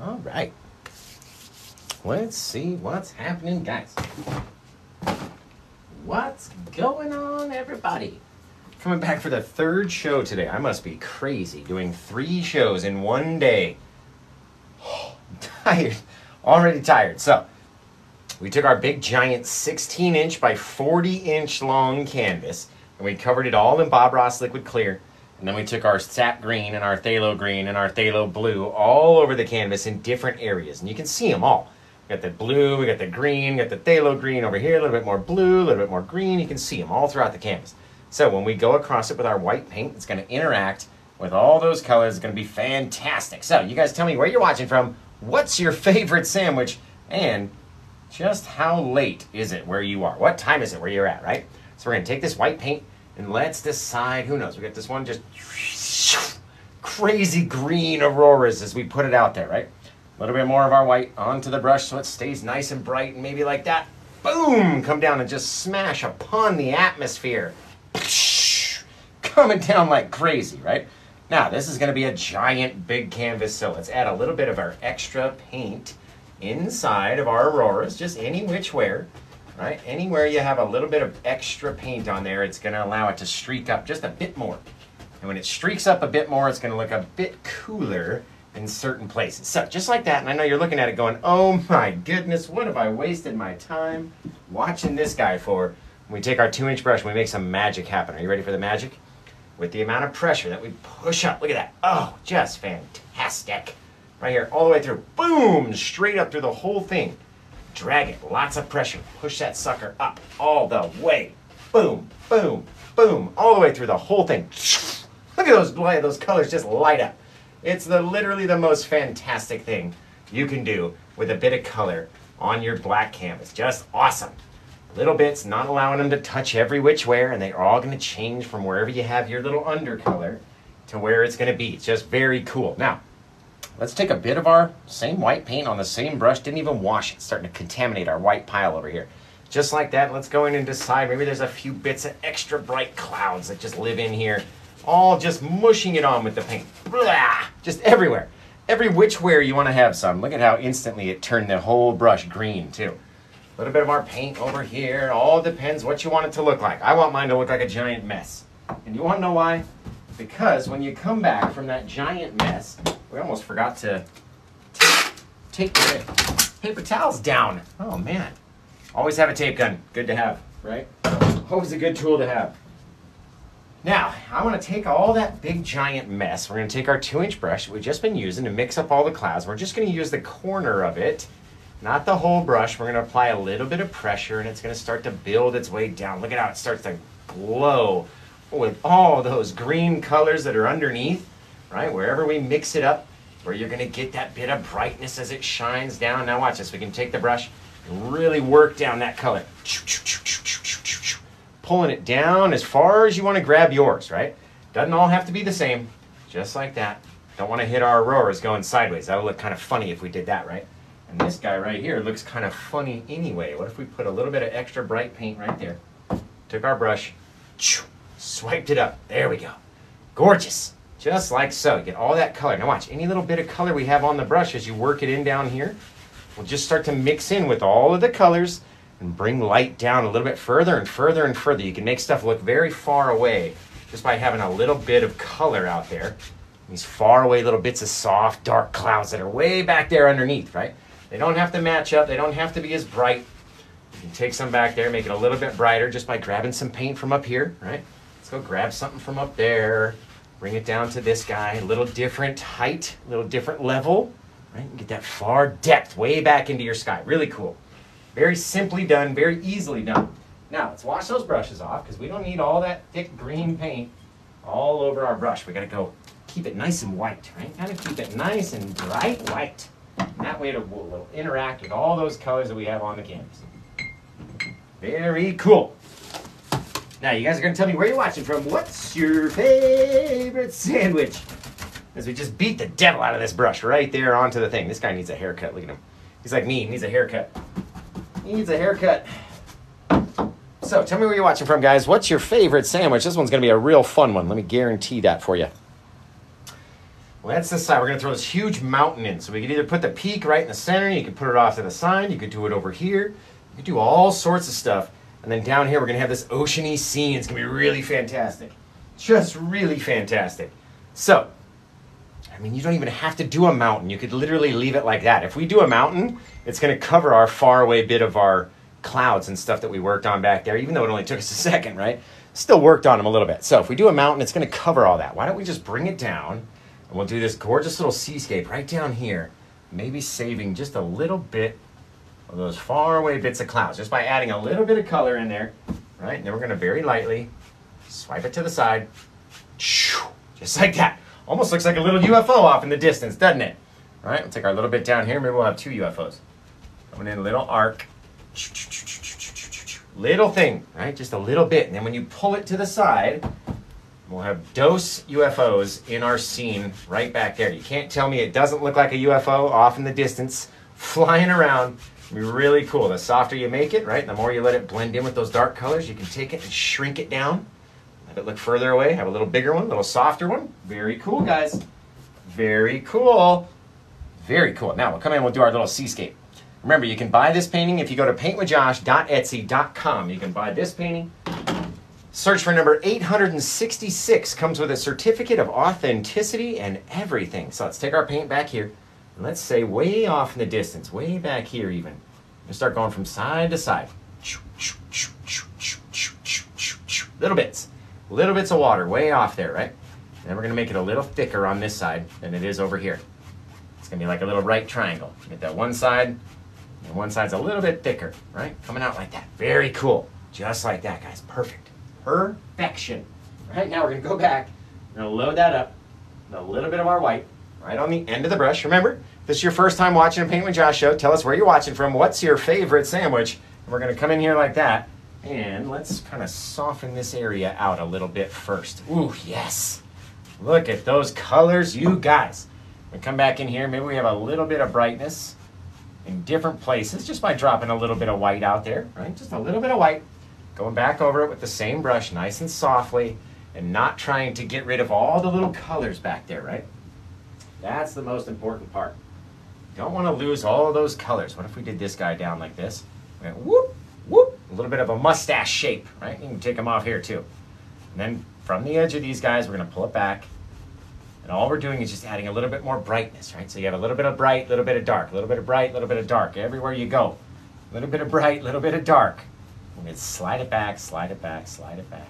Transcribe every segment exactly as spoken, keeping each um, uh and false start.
All right. Let's see what's happening, guys. What's going on, everybody? Coming back for the third show today. I must be crazy doing three shows in one day. Oh, tired. Already tired. So, we took our big, giant sixteen inch by forty inch long canvas, and we covered it all in Bob Ross Liquid Clear. And then we took our Sap Green and our Phthalo Green and our Phthalo Blue all over the canvas in different areas. And you can see them all. We got the blue, we got the green, we got the Phthalo Green over here, a little bit more blue, a little bit more green. You can see them all throughout the canvas. So when we go across it with our white paint, it's going to interact with all those colors. It's going to be fantastic. So you guys tell me where you're watching from, what's your favorite sandwich, and just how late is it where you are? What time is it where you're at, right? So we're going to take this white paint, and let's decide, who knows, we got this one just crazy green auroras as we put it out there, right? A little bit more of our white onto the brush so it stays nice and bright, and maybe like that. Boom! Come down and just smash upon the atmosphere. Coming down like crazy, right? Now, this is going to be a giant big canvas, so let's add a little bit of our extra paint inside of our auroras, just any which where. Right? Anywhere you have a little bit of extra paint on there, it's going to allow it to streak up just a bit more. And when it streaks up a bit more, it's going to look a bit cooler in certain places. So just like that, and I know you're looking at it going, oh my goodness, what have I wasted my time watching this guy for? We take our two inch brush and we make some magic happen. Are you ready for the magic? With the amount of pressure that we push up, look at that. Oh, just fantastic. Right here, all the way through. Boom! Straight up through the whole thing. Drag it, lots of pressure, push that sucker up all the way. Boom, boom, boom, all the way through the whole thing. Look at those, those colors just light up. It's the literally the most fantastic thing you can do with a bit of color on your black canvas. Just awesome. Little bits, not allowing them to touch every which where, and they're all gonna change from wherever you have your little undercolor to where it's gonna be. It's just very cool. Now, let's take a bit of our same white paint on the same brush. Didn't even wash it. It's starting to contaminate our white pile over here. Just like that, let's go in and decide. Maybe there's a few bits of extra bright clouds that just live in here. All just mushing it on with the paint. Blah! Just everywhere. Every which where you want to have some. Look at how instantly it turned the whole brush green, too. A little bit of our paint over here. All depends what you want it to look like. I want mine to look like a giant mess. And you want to know why? Because when you come back from that giant mess, we almost forgot to take the paper towels down. Oh, man. Always have a tape gun. Good to have, right? Always a good tool to have. Now, I want to take all that big, giant mess. We're going to take our two inch brush that we've just been using to mix up all the clouds. We're just going to use the corner of it, not the whole brush. We're going to apply a little bit of pressure, and it's going to start to build its way down. Look at how it starts to glow with all those green colors that are underneath. Right, wherever we mix it up, where you're gonna get that bit of brightness as it shines down. Now watch this, we can take the brush and really work down that color. Pulling it down as far as you wanna grab yours, right? Doesn't all have to be the same, just like that. Don't wanna hit our auroras going sideways. That would look kind of funny if we did that, right? And this guy right here looks kind of funny anyway. What if we put a little bit of extra bright paint right there? Took our brush, swiped it up, there we go. Gorgeous. Just like so, you get all that color. Now watch, any little bit of color we have on the brush as you work it in down here, we'll just start to mix in with all of the colors and bring light down a little bit further and further and further. You can make stuff look very far away just by having a little bit of color out there. These far away little bits of soft, dark clouds that are way back there underneath, right? They don't have to match up, they don't have to be as bright. You can take some back there, make it a little bit brighter just by grabbing some paint from up here, right? Let's go grab something from up there. Bring it down to this guy, a little different height, a little different level, right? You can get that far depth way back into your sky. Really cool. Very simply done, very easily done. Now, let's wash those brushes off because we don't need all that thick green paint all over our brush. We got to go keep it nice and white, right? Got to keep it nice and bright white. And that way it'll, it'll interact with all those colors that we have on the canvas. Very cool. Now, you guys are going to tell me where you're watching from. What's your favorite sandwich? As we just beat the devil out of this brush right there onto the thing. This guy needs a haircut. Look at him. He's like me. He needs a haircut. He needs a haircut. So, tell me where you're watching from, guys. What's your favorite sandwich? This one's going to be a real fun one. Let me guarantee that for you. Well, that's this side. We're going to throw this huge mountain in. So we can either put the peak right in the center, you can put it off to the side, you could do it over here, you could do all sorts of stuff. And then down here, we're going to have this ocean-y scene. It's going to be really fantastic. Just really fantastic. So, I mean, you don't even have to do a mountain. You could literally leave it like that. If we do a mountain, it's going to cover our faraway bit of our clouds and stuff that we worked on back there, even though it only took us a second, right? Still worked on them a little bit. So if we do a mountain, it's going to cover all that. Why don't we just bring it down, and we'll do this gorgeous little seascape right down here, maybe saving just a little bit of those faraway bits of clouds, just by adding a little bit of color in there, right? And then we're going to very lightly swipe it to the side, just like that. Almost looks like a little U F O off in the distance, doesn't it? All right, we'll take our little bit down here. Maybe we'll have two U F Os. Coming in a little arc. Little thing, right? Just a little bit. And then when you pull it to the side, we'll have dose U F Os in our scene right back there. You can't tell me it doesn't look like a U F O off in the distance, flying around. It'll be really cool. The softer you make it, right, the more you let it blend in with those dark colors, you can take it and shrink it down. Let it look further away. Have a little bigger one, a little softer one. Very cool, guys. Very cool. Very cool. Now, we'll come in and we'll do our little seascape. Remember, you can buy this painting if you go to paint with josh dot etsy dot com. You can buy this painting. Search for number eight hundred sixty-six. Comes with a certificate of authenticity and everything. So let's take our paint back here. And let's say way off in the distance, way back here even. We'll start going from side to side. Little bits. Little bits of water way off there, right? And then we're going to make it a little thicker on this side than it is over here. It's going to be like a little right triangle. Get that one side. And one side's a little bit thicker, right? Coming out like that. Very cool. Just like that, guys. Perfect. Perfection. All right, now we're going to go back. We're going to load that up with a little bit of our white right on the end of the brush. Remember, if this is your first time watching a Paint With Josh show, tell us where you're watching from. What's your favorite sandwich? And we're going to come in here like that. And let's kind of soften this area out a little bit first. Ooh, yes. Look at those colors, you guys. We come back in here. Maybe we have a little bit of brightness in different places just by dropping a little bit of white out there, right? Just a little bit of white. Going back over it with the same brush, nice and softly, and not trying to get rid of all the little colors back there, right? That's the most important part. Don't want to lose all of those colors. What if we did this guy down like this? We went whoop, whoop, a little bit of a mustache shape, right? You can take them off here too. And then from the edge of these guys, we're going to pull it back. And all we're doing is just adding a little bit more brightness, right? So you have a little bit of bright, a little bit of dark, a little bit of bright, a little bit of dark, everywhere you go. A little bit of bright, a little bit of dark. And then slide it back, slide it back, slide it back.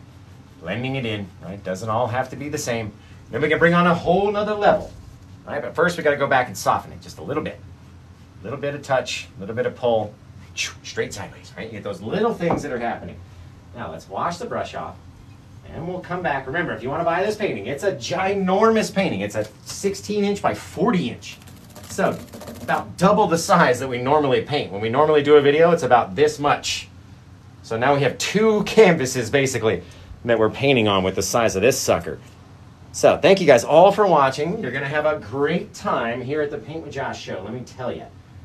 Blending it in, right? Doesn't all have to be the same. Then we can bring on a whole nother level, right? But first we got to go back and soften it just a little bit. A little bit of touch, a little bit of pull, straight sideways, right? You get those little things that are happening. Now let's wash the brush off. And we'll come back. Remember, if you want to buy this painting, it's a ginormous painting. It's a sixteen inch by forty inch. So about double the size that we normally paint. When we normally do a video, it's about this much. So now we have two canvases, basically, that we're painting on with the size of this sucker. So thank you guys all for watching. You're going to have a great time here at the Paint With Josh show, let me tell you.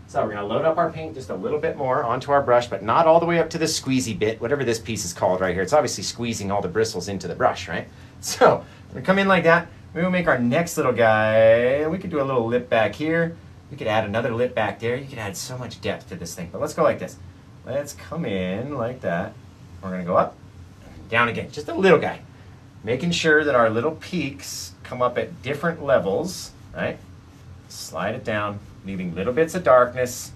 So we're going to load up our paint just a little bit more onto our brush, but not all the way up to this squeezy bit, whatever this piece is called right here. It's obviously squeezing all the bristles into the brush, right? So we're going to come in like that. Maybe we'll make our next little guy. We could do a little lip back here. We could add another lip back there. You could add so much depth to this thing. But let's go like this. Let's come in like that. We're going to go up and down again. Just a little guy. Making sure that our little peaks come up at different levels, right? Slide it down. Leaving little bits of darkness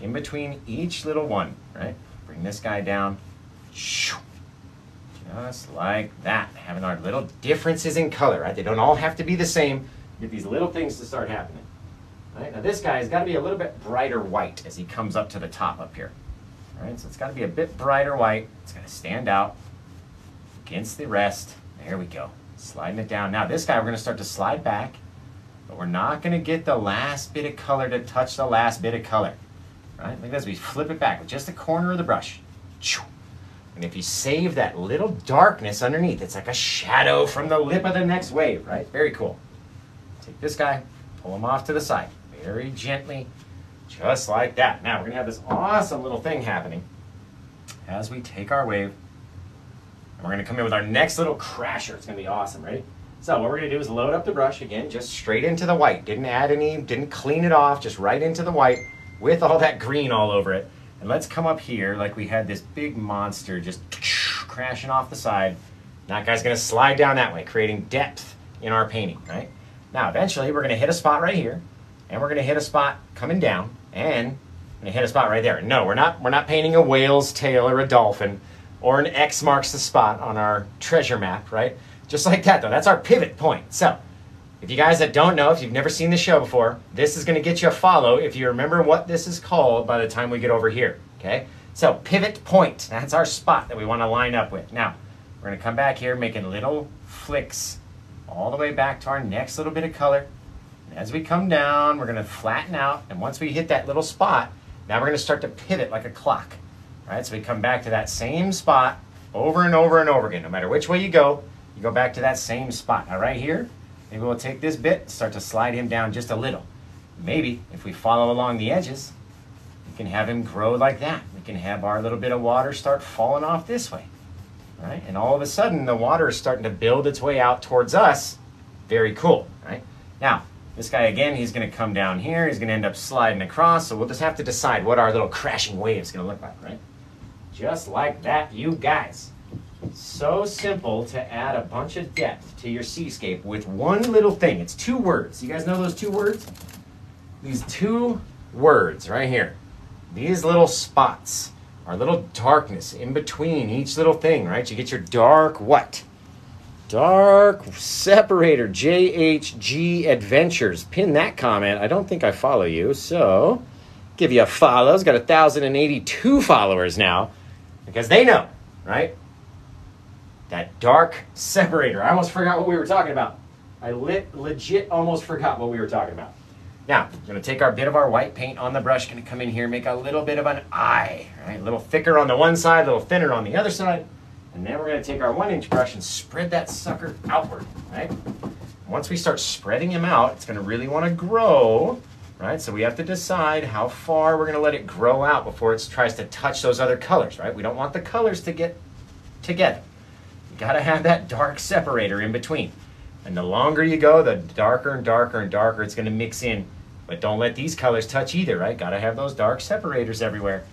in between each little one, right? Bring this guy down, just like that. Having our little differences in color, right? They don't all have to be the same. Get these little things to start happening. All right, now this guy's got to be a little bit brighter white as he comes up to the top up here. All right, so it's got to be a bit brighter white. It's got to stand out against the rest. There we go. Sliding it down. Now this guy, we're going to start to slide back. But we're not going to get the last bit of color to touch the last bit of color, right? Like this, we flip it back with just the corner of the brush. And if you save that little darkness underneath, it's like a shadow from the lip of the next wave, right? Very cool. Take this guy, pull him off to the side very gently, just like that. Now we're going to have this awesome little thing happening as we take our wave. And we're going to come in with our next little crasher. It's going to be awesome, right? So what we're going to do is load up the brush again, just straight into the white. Didn't add any, didn't clean it off, just right into the white with all that green all over it. And let's come up here like we had this big monster just crashing off the side. Now that guy's going to slide down that way, creating depth in our painting, right? Now eventually we're going to hit a spot right here, and we're going to hit a spot coming down, and we're going to hit a spot right there. No, we're not, we're not painting a whale's tail or a dolphin or an X marks the spot on our treasure map, right? Just like that, though. That's our pivot point. So, if you guys that don't know, if you've never seen the show before, this is going to get you a follow if you remember what this is called by the time we get over here, okay? So, pivot point. That's our spot that we want to line up with. Now, we're going to come back here making little flicks all the way back to our next little bit of color. And as we come down, we're going to flatten out, and once we hit that little spot, now we're going to start to pivot like a clock, right? So, we come back to that same spot over and over and over again. No matter which way you go, you go back to that same spot. Now right here, maybe we'll take this bit and start to slide him down just a little. Maybe if we follow along the edges, we can have him grow like that. We can have our little bit of water start falling off this way. All right? And all of a sudden, the water is starting to build its way out towards us. Very cool, right? Now, this guy again, he's going to come down here. He's going to end up sliding across. So we'll just have to decide what our little crashing wave is going to look like, right? Just like that, you guys. So simple to add a bunch of depth to your seascape with one little thing. It's two words. You guys know those two words? These two words right here. These little spots, our little darkness in between each little thing, right? You get your dark what? Dark separator, J H G Adventures. Pin that comment. I don't think I follow you, so give you a follow. It's got one thousand eighty-two followers now because they know, right? That dark separator. I almost forgot what we were talking about. I lit, legit almost forgot what we were talking about. Now, we're going to take our bit of our white paint on the brush. Going to come in here, make a little bit of an eye. Right? A little thicker on the one side, a little thinner on the other side. And then we're going to take our one inch brush and spread that sucker outward. Right? Once we start spreading him out, it's going to really want to grow. Right? So we have to decide how far we're going to let it grow out before it tries to touch those other colors. Right? We don't want the colors to get together. You gotta have that dark separator in between. And the longer you go, the darker and darker and darker it's gonna mix in. But don't let these colors touch either, right? Gotta have those dark separators everywhere,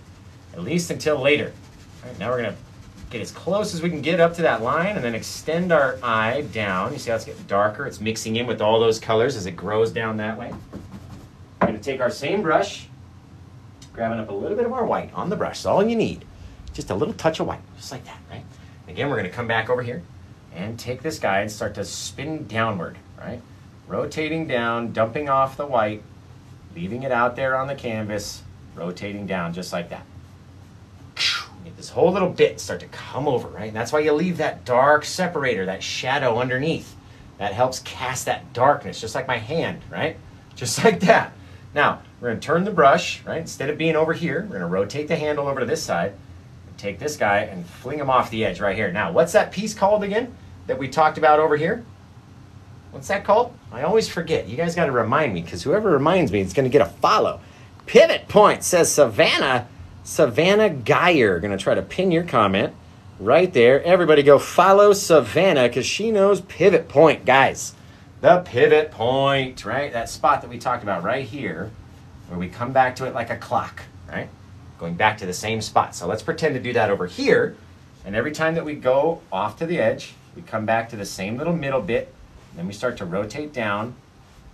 at least until later. All right, now we're gonna get as close as we can get up to that line and then extend our eye down. You see how it's getting darker? It's mixing in with all those colors as it grows down that way. We're gonna take our same brush, grabbing up a little bit of our white on the brush. That's all you need. Just a little touch of white, just like that, right? Again, we're going to come back over here and take this guy and start to spin downward, right? Rotating down, dumping off the white, leaving it out there on the canvas, rotating down just like that. Get this whole little bit start to come over, right? And that's why you leave that dark separator, that shadow underneath. That helps cast that darkness, just like my hand, right? Just like that. Now, we're going to turn the brush, right? Instead of being over here, we're going to rotate the handle over to this side. Take this guy and fling him off the edge right here. Now, what's that piece called again that we talked about over here? What's that called? I always forget. You guys got to remind me, because whoever reminds me is going to get a follow. Pivot point, says Savannah. Savannah Geyer. Going to try to pin your comment right there. Everybody go follow Savannah, because she knows pivot point, guys. The pivot point, right? That spot that we talked about right here, where we come back to it like a clock, right? Going back to the same spot. So let's pretend to do that over here. And every time that we go off to the edge, we come back to the same little middle bit. And then we start to rotate down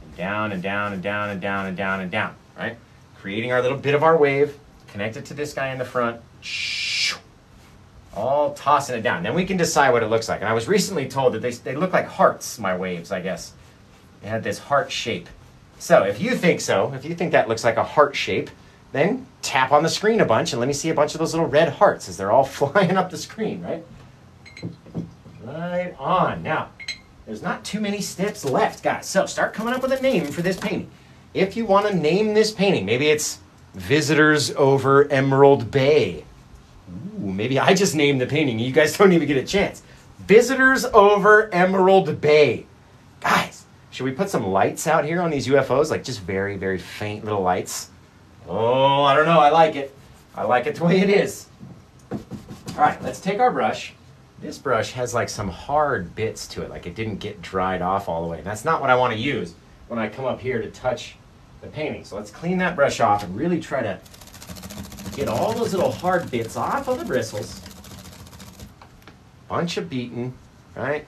and down and down and down and down and down and down, right? Creating our little bit of our wave, connected to this guy in the front, all tossing it down. Then we can decide what it looks like. And I was recently told that they, they look like hearts, my waves, I guess. They had this heart shape. So if you think so, if you think that looks like a heart shape, then tap on the screen a bunch and let me see a bunch of those little red hearts as they're all flying up the screen, right? Right on. Now, there's not too many steps left, guys. So start coming up with a name for this painting. If you want to name this painting, maybe it's Visitors Over Emerald Bay. Ooh, maybe I just named the painting. You guys don't even get a chance. Visitors Over Emerald Bay. Guys, should we put some lights out here on these U F Os? Like just very, very faint little lights. Oh, I don't know. I like it. I like it the way it is. All right, let's take our brush. this brush has like some hard bits to it, like it didn't get dried off all the way. And that's not what I want to use when I come up here to touch the painting. So let's clean that brush off and really try to get all those little hard bits off of the bristles. Bunch of beaten, right?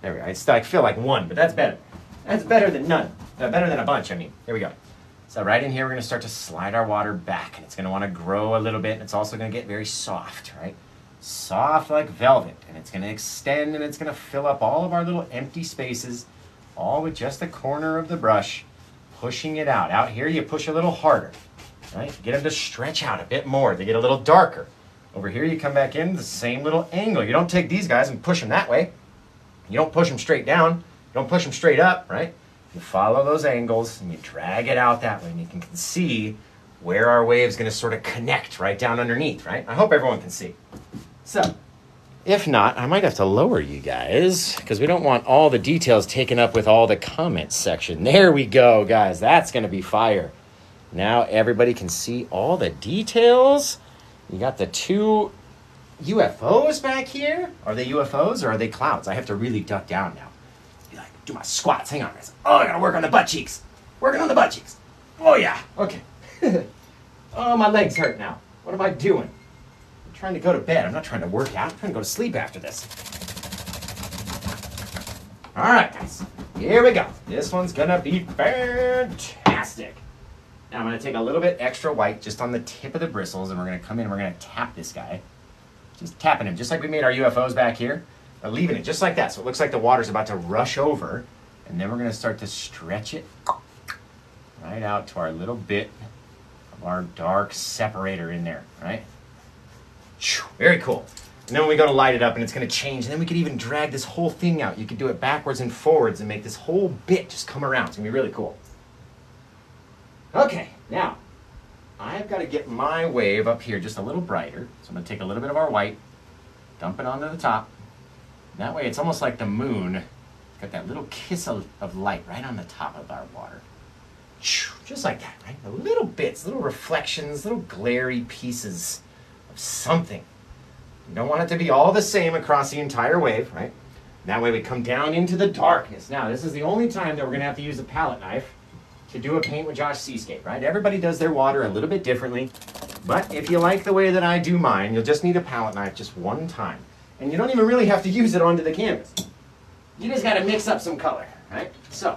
There we go. It's, I feel like one, but that's better. That's better than none. Uh, better than a bunch, I mean. Here we go. So right in here, we're going to start to slide our water back, and it's going to want to grow a little bit, and it's also going to get very soft, right? Soft like velvet, and it's going to extend, and it's going to fill up all of our little empty spaces, all with just the corner of the brush, pushing it out. Out here, you push a little harder, right? Get them to stretch out a bit more. They get a little darker. Over here, you come back in the same little angle. You don't take these guys and push them that way. You don't push them straight down. You don't push them straight up, right? You follow those angles, and you drag it out that way, and you can see where our wave's going to sort of connect right down underneath, right? I hope everyone can see. So, if not, I might have to lower you guys, because we don't want all the details taken up with all the comments section. There we go, guys. That's going to be fire. Now everybody can see all the details. You got the two U F Os back here. Are they U F Os or are they clouds? I have to really duck down now. Be like, do my squats. Hang on, guys. Oh, I gotta work on the butt cheeks. Working on the butt cheeks. Oh, yeah. Okay. Oh, my legs hurt now. What am I doing? I'm trying to go to bed. I'm not trying to work out. I'm trying to go to sleep after this. All right, guys. Here we go. This one's gonna be fantastic. Now I'm going to take a little bit extra white just on the tip of the bristles, and we're going to come in and we're going to tap this guy. Just tapping him, just like we made our U F Os back here. We're leaving it just like that, so it looks like the water's about to rush over. And then we're going to start to stretch it right out to our little bit of our dark separator in there, right? Very cool. And then we go to light it up, and it's going to change. And then we could even drag this whole thing out. You could do it backwards and forwards and make this whole bit just come around. It's going to be really cool. Okay, now, I've got to get my wave up here just a little brighter. So I'm going to take a little bit of our white, dump it onto the top. That way it's almost like the moon. It's got that little kiss of, of light right on the top of our water. Just like that, right? The little bits, little reflections, little glary pieces of something. You don't want it to be all the same across the entire wave, right? That way we come down into the darkness. Now, this is the only time that we're going to have to use a palette knife to do a Paint With Josh seascape, right? Everybody does their water a little bit differently, but if you like the way that I do mine, you'll just need a palette knife just one time. And you don't even really have to use it onto the canvas. You just gotta mix up some color, right? So,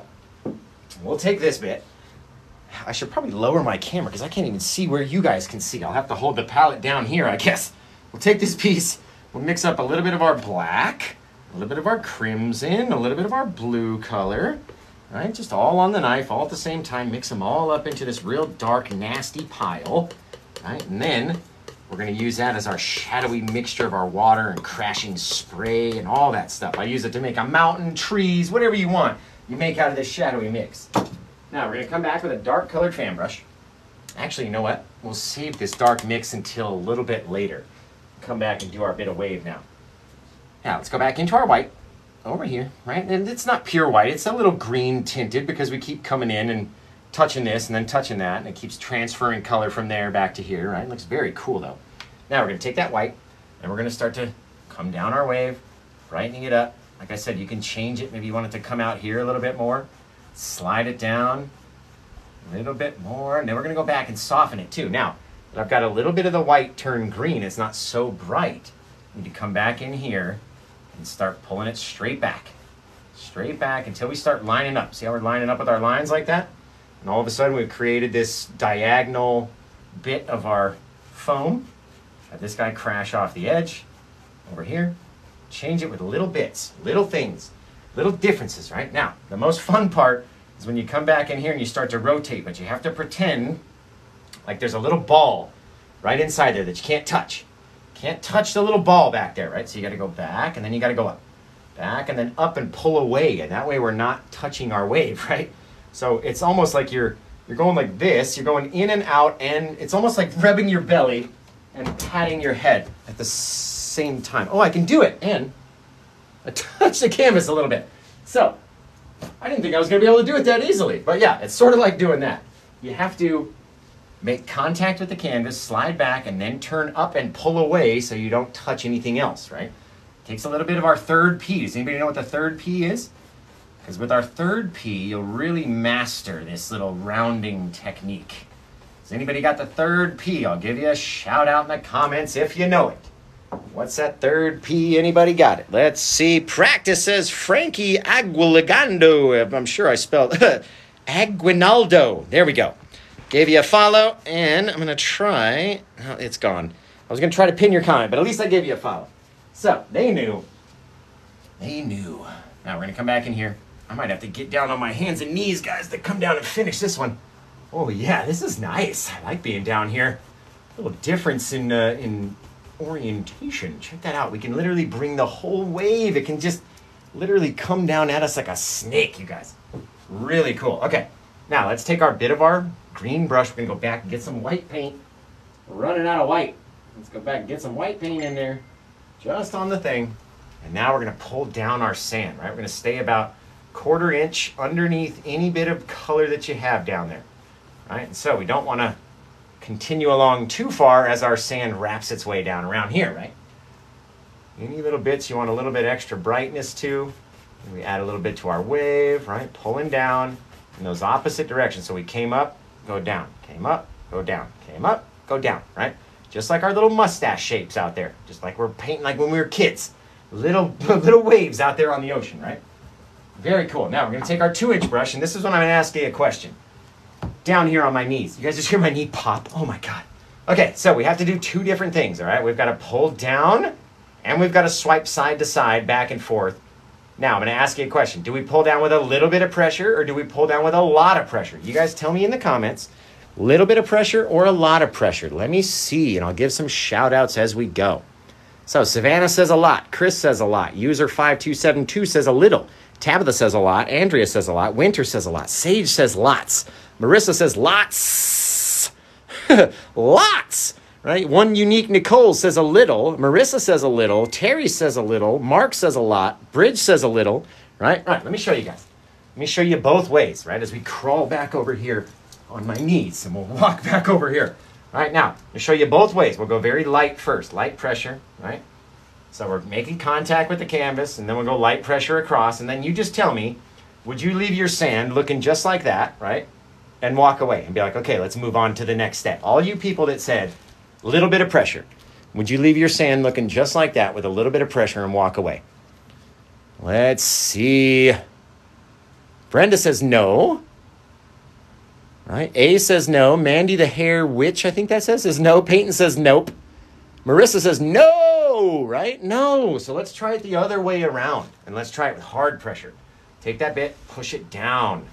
we'll take this bit. I should probably lower my camera because I can't even see where you guys can see. I'll have to hold the palette down here, I guess. We'll take this piece, we'll mix up a little bit of our black, a little bit of our crimson, a little bit of our blue color. All right, just all on the knife, all at the same time, mix them all up into this real dark, nasty pile, right? And then we're gonna use that as our shadowy mixture of our water and crashing spray and all that stuff. I use it to make a mountain, trees, whatever you want, you make out of this shadowy mix. Now we're gonna come back with a dark colored fan brush. Actually, you know what? We'll save this dark mix until a little bit later. Come back and do our bit of wave now. Now let's go back into our white. Over here, right? And it's not pure white, it's a little green tinted because we keep coming in and touching this and then touching that, and it keeps transferring color from there back to here, right? It looks very cool though. Now we're gonna take that white and we're gonna start to come down our wave, brightening it up. Like I said, you can change it. Maybe you want it to come out here a little bit more, slide it down a little bit more, and then we're gonna go back and soften it too. Now, I've got a little bit of the white turn green, it's not so bright. You need to come back in here and start pulling it straight back. Straight back until we start lining up. See how we're lining up with our lines like that? And all of a sudden we've created this diagonal bit of our foam. Let this guy crash off the edge over here. Change it with little bits, little things, little differences, right? Now, the most fun part is when you come back in here and you start to rotate, but you have to pretend like there's a little ball right inside there that you can't touch. Can't touch the little ball back there, right? So you got to go back, and then you got to go up. Back, and then up and pull away, and that way we're not touching our wave, right? So it's almost like you're you're going like this. You're going in and out, and it's almost like rubbing your belly and patting your head at the same time. Oh, I can do it, and I touched the canvas a little bit. So I didn't think I was going to be able to do it that easily, but yeah, it's sort of like doing that. You have to make contact with the canvas, slide back, and then turn up and pull away so you don't touch anything else, right? Takes a little bit of our third P. Does anybody know what the third P is? Because with our third P, you'll really master this little rounding technique. Has anybody got the third P? I'll give you a shout out in the comments if you know it. What's that third P? Anybody got it? Let's see. Practice says Frankie Aguinaldo. I'm sure I spelled Aguinaldo. There we go. Gave you a follow, and I'm going to try. Oh, it's gone. I was going to try to pin your comment, but at least I gave you a follow. So they knew. They knew. Now we're going to come back in here. I might have to get down on my hands and knees, guys, to come down and finish this one. Oh, yeah, this is nice. I like being down here. A little difference in uh, in... orientation. Check that out. We can literally bring the whole wave. It can just literally come down at us like a snake, you guys. Really cool. Okay, now let's take our bit of our green brush. We're gonna go back and get some white paint. We're running out of white. Let's go back and get some white paint in there, just on the thing. And now we're gonna pull down our sand, right? We're gonna stay about quarter inch underneath any bit of color that you have down there, right? And so we don't want to continue along too far as our sand wraps its way down around here, right? Any little bits you want a little bit extra brightness to. We add a little bit to our wave, right? Pulling down in those opposite directions. So we came up, go down, came up, go down, came up, go down, right? Just like our little mustache shapes out there. Just like we're painting like when we were kids. Little, little waves out there on the ocean, right? Very cool. Now we're going to take our two-inch brush, and this is when I'm going to ask you a question. Down here on my knees. You guys just hear my knee pop? Oh my God. Okay, so we have to do two different things, all right? We've got to pull down and we've got to swipe side to side, back and forth. Now, I'm gonna ask you a question. Do we pull down with a little bit of pressure or do we pull down with a lot of pressure? You guys tell me in the comments, little bit of pressure or a lot of pressure. Let me see, and I'll give some shout outs as we go. So Savannah says a lot, Chris says a lot, user five two seven two says a little, Tabitha says a lot, Andrea says a lot, Winter says a lot, Sage says lots. Marissa says lots, lots, right? One unique Nicole says a little. Marissa says a little. Terry says a little. Mark says a lot. Bridge says a little, right? All right, let me show you guys. Let me show you both ways, right? As we crawl back over here on my knees and we'll walk back over here. All right, now, let me show you both ways. We'll go very light first, light pressure, right? So we're making contact with the canvas and then we'll go light pressure across. And then you just tell me, would you leave your sand looking just like that, right? And walk away and be like, okay, let's move on to the next step. All you people that said, a little bit of pressure, would you leave your sand looking just like that with a little bit of pressure and walk away? Let's see. Brenda says no. Right? A says no. Mandy the hair witch, I think that says, is no. Peyton says nope. Marissa says no, right? No. So let's try it the other way around. And let's try it with hard pressure. Take that bit, push it down.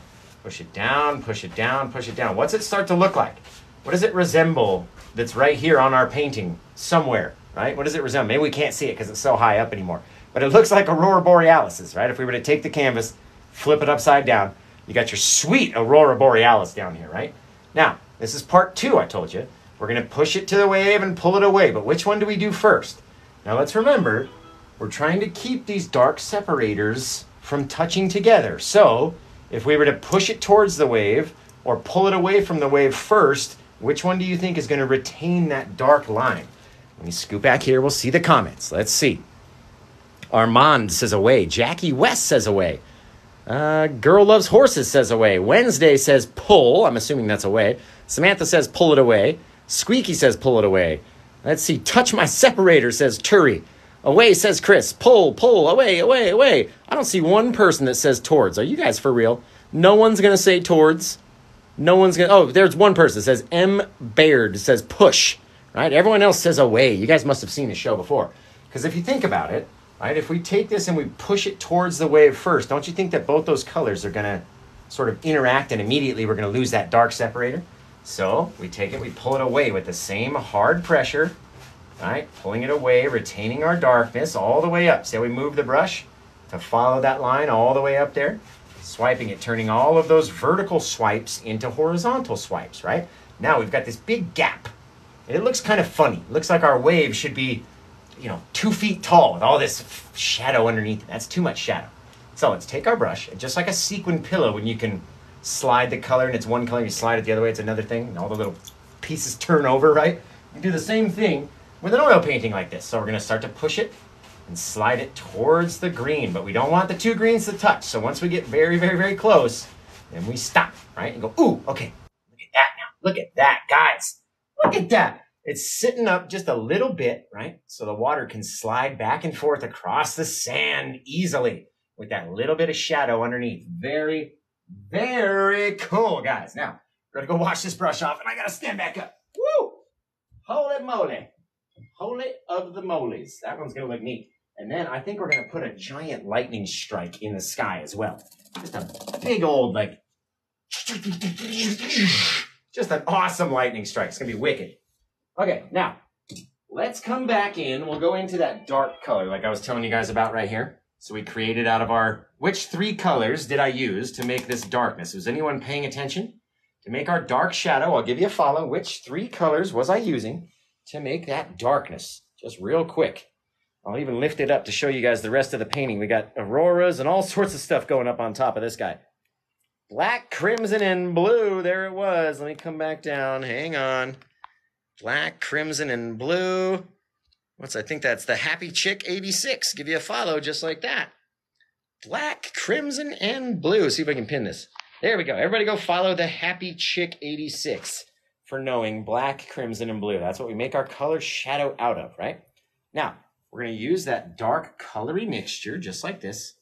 Push it down, push it down, push it down. What's it start to look like? What does it resemble that's right here on our painting somewhere, right? What does it resemble? Maybe we can't see it because it's so high up anymore. But it looks like Aurora Borealis, right? If we were to take the canvas, flip it upside down, you got your sweet Aurora Borealis down here, right? Now, this is part two, I told you. We're going to push it to the wave and pull it away. But which one do we do first? Now, let's remember, we're trying to keep these dark separators from touching together. So if we were to push it towards the wave or pull it away from the wave first, which one do you think is going to retain that dark line? Let me scoot back here. We'll see the comments. Let's see. Armand says away. Jackie West says away. Uh, Girl Loves Horses says away. Wednesday says pull. I'm assuming that's away. Samantha says pull it away. Squeaky says pull it away. Let's see. Touch my separator says Turi. Away says Chris. Pull, pull, away, away, away. I don't see one person that says towards. Are you guys for real? No one's going to say towards. No one's going to. Oh, there's one person that says M. Baird says push, right? Everyone else says away. You guys must have seen the show before. Because if you think about it, right, if we take this and we push it towards the wave first, don't you think that both those colors are going to sort of interact and immediately we're going to lose that dark separator? So we take it, we pull it away with the same hard pressure. All right, pulling it away, retaining our darkness all the way up. See how we move the brush to follow that line all the way up there? Swiping it, turning all of those vertical swipes into horizontal swipes, right? Now we've got this big gap. It looks kind of funny. It looks like our wave should be, you know, two feet tall with all this shadow underneath it. That's too much shadow. So let's take our brush, and just like a sequin pillow, when you can slide the color and it's one color, you slide it the other way, it's another thing, and all the little pieces turn over, right? You do the same thing with an oil painting like this. So we're going to start to push it and slide it towards the green, but we don't want the two greens to touch. So once we get very, very, very close, then we stop, right? And go, ooh, okay, look at that now. Look at that, guys. Look at that. It's sitting up just a little bit, right? So the water can slide back and forth across the sand easily with that little bit of shadow underneath. Very, very cool, guys. Now, we're gonna go wash this brush off, and I gotta stand back up. Woo! Holy moly. Holy of the molies. That one's gonna look neat. And then I think we're gonna put a giant lightning strike in the sky as well. Just a big old, like, just an awesome lightning strike. It's gonna be wicked. Okay, now, let's come back in. We'll go into that dark color like I was telling you guys about right here. So we created out of our, which three colors did I use to make this darkness? Is anyone paying attention? To make our dark shadow, I'll give you a follow. Which three colors was I using to make that darkness? Just real quick. I'll even lift it up to show you guys the rest of the painting. We got auroras and all sorts of stuff going up on top of this guy. Black, crimson, and blue. There it was. Let me come back down. Hang on. Black, crimson, and blue. What's, I think that's the Happy Chick eighty-six. Give you a follow just like that. Black, crimson, and blue. See if I can pin this. There we go. Everybody go follow the Happy Chick eighty-six for knowing black, crimson, and blue. That's what we make our color shadow out of, right? Now, we're going to use that dark colory mixture just like this.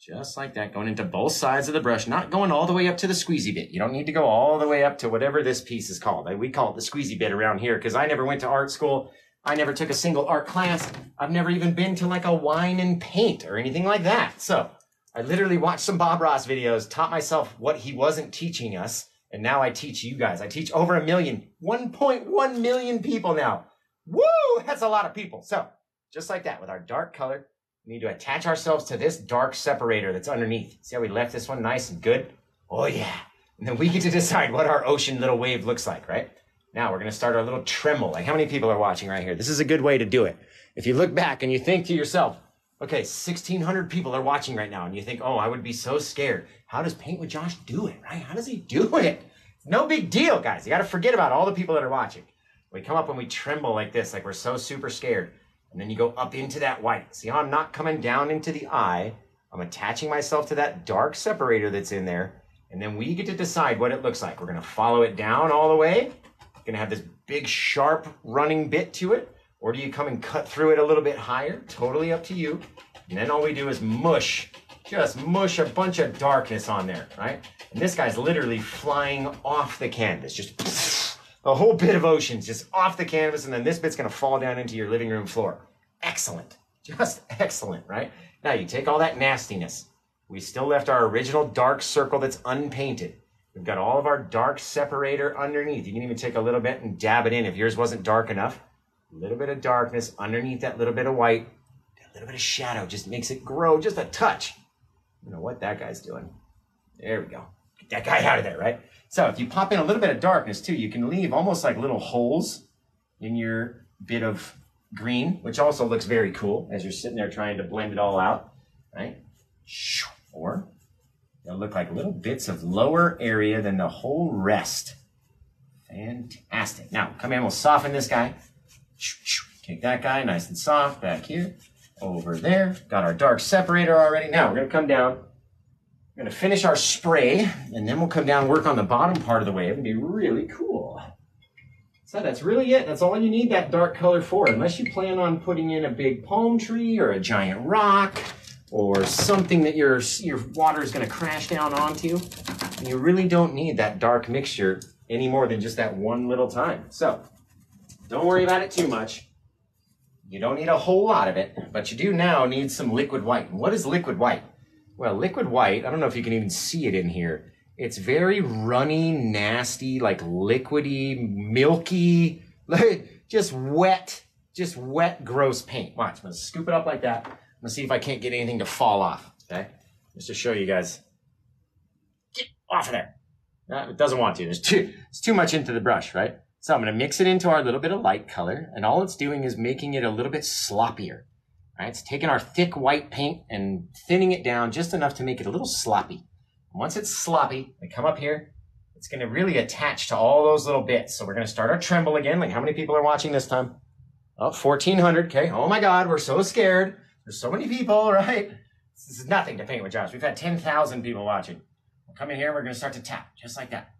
Just like that, going into both sides of the brush, not going all the way up to the squeezy bit. You don't need to go all the way up to whatever this piece is called. We call it the squeezy bit around here because I never went to art school. I never took a single art class. I've never even been to like a wine and paint or anything like that. So I literally watched some Bob Ross videos, taught myself what he wasn't teaching us, and now I teach you guys. I teach over a million, one point one million people now. Woo, that's a lot of people. So just like that with our dark color, we need to attach ourselves to this dark separator that's underneath. See how we left this one nice and good? Oh yeah. And then we get to decide what our ocean little wave looks like, right? Now we're gonna start our little tremble. Like how many people are watching right here? This is a good way to do it. If you look back and you think to yourself, okay, sixteen hundred people are watching right now and you think, oh, I would be so scared. How does Paint With Josh do it, right? How does he do it? No big deal, guys. You gotta forget about all the people that are watching. We come up and we tremble like this, like we're so super scared. And then you go up into that white. See how I'm not coming down into the eye? I'm attaching myself to that dark separator that's in there. And then we get to decide what it looks like. We're going to follow it down all the way. We're going to have this big, sharp running bit to it. Or do you come and cut through it a little bit higher? Totally up to you. And then all we do is mush. Just mush a bunch of darkness on there, right? And this guy's literally flying off the canvas. Just... a whole bit of oceans just off the canvas, and then this bit's gonna fall down into your living room floor. Excellent, just excellent, right? Now you take all that nastiness. We still left our original dark circle that's unpainted. We've got all of our dark separator underneath. You can even take a little bit and dab it in if yours wasn't dark enough. A little bit of darkness underneath that little bit of white. That little bit of shadow just makes it grow just a touch. You know what that guy's doing. There we go. Get that guy out of there, right? So if you pop in a little bit of darkness too, you can leave almost like little holes in your bit of green, which also looks very cool as you're sitting there trying to blend it all out, right? Or they'll look like little bits of lower area than the whole rest. Fantastic. Now, come in, we'll soften this guy. Take that guy, nice and soft, back here, over there. Got our dark separator already. Now we're gonna come down. We're gonna finish our spray, and then we'll come down and work on the bottom part of the wave and be really cool. So that's really it. That's all you need that dark color for, unless you plan on putting in a big palm tree or a giant rock or something that your, your water is gonna crash down onto. And you really don't need that dark mixture any more than just that one little time. So don't worry about it too much. You don't need a whole lot of it, but you do now need some liquid white. And what is liquid white? Well, liquid white, I don't know if you can even see it in here. It's very runny, nasty, like liquidy, milky, just wet, just wet, gross paint. Watch, I'm gonna scoop it up like that. I'm gonna see if I can't get anything to fall off, okay? Just to show you guys. Get off of there. No, it doesn't want to, There's too, it's too much into the brush, right? So I'm gonna mix it into our little bit of light color, and all it's doing is making it a little bit sloppier. Right, it's taking our thick white paint and thinning it down just enough to make it a little sloppy. Once it's sloppy, we come up here, it's gonna really attach to all those little bits. So we're gonna start our tremble again. Like how many people are watching this time? Oh, fourteen hundred, okay. Oh my God, we're so scared. There's so many people, right? This is nothing to Paint With Josh. We've had ten thousand people watching. We'll come in here and we're gonna start to tap, just like that.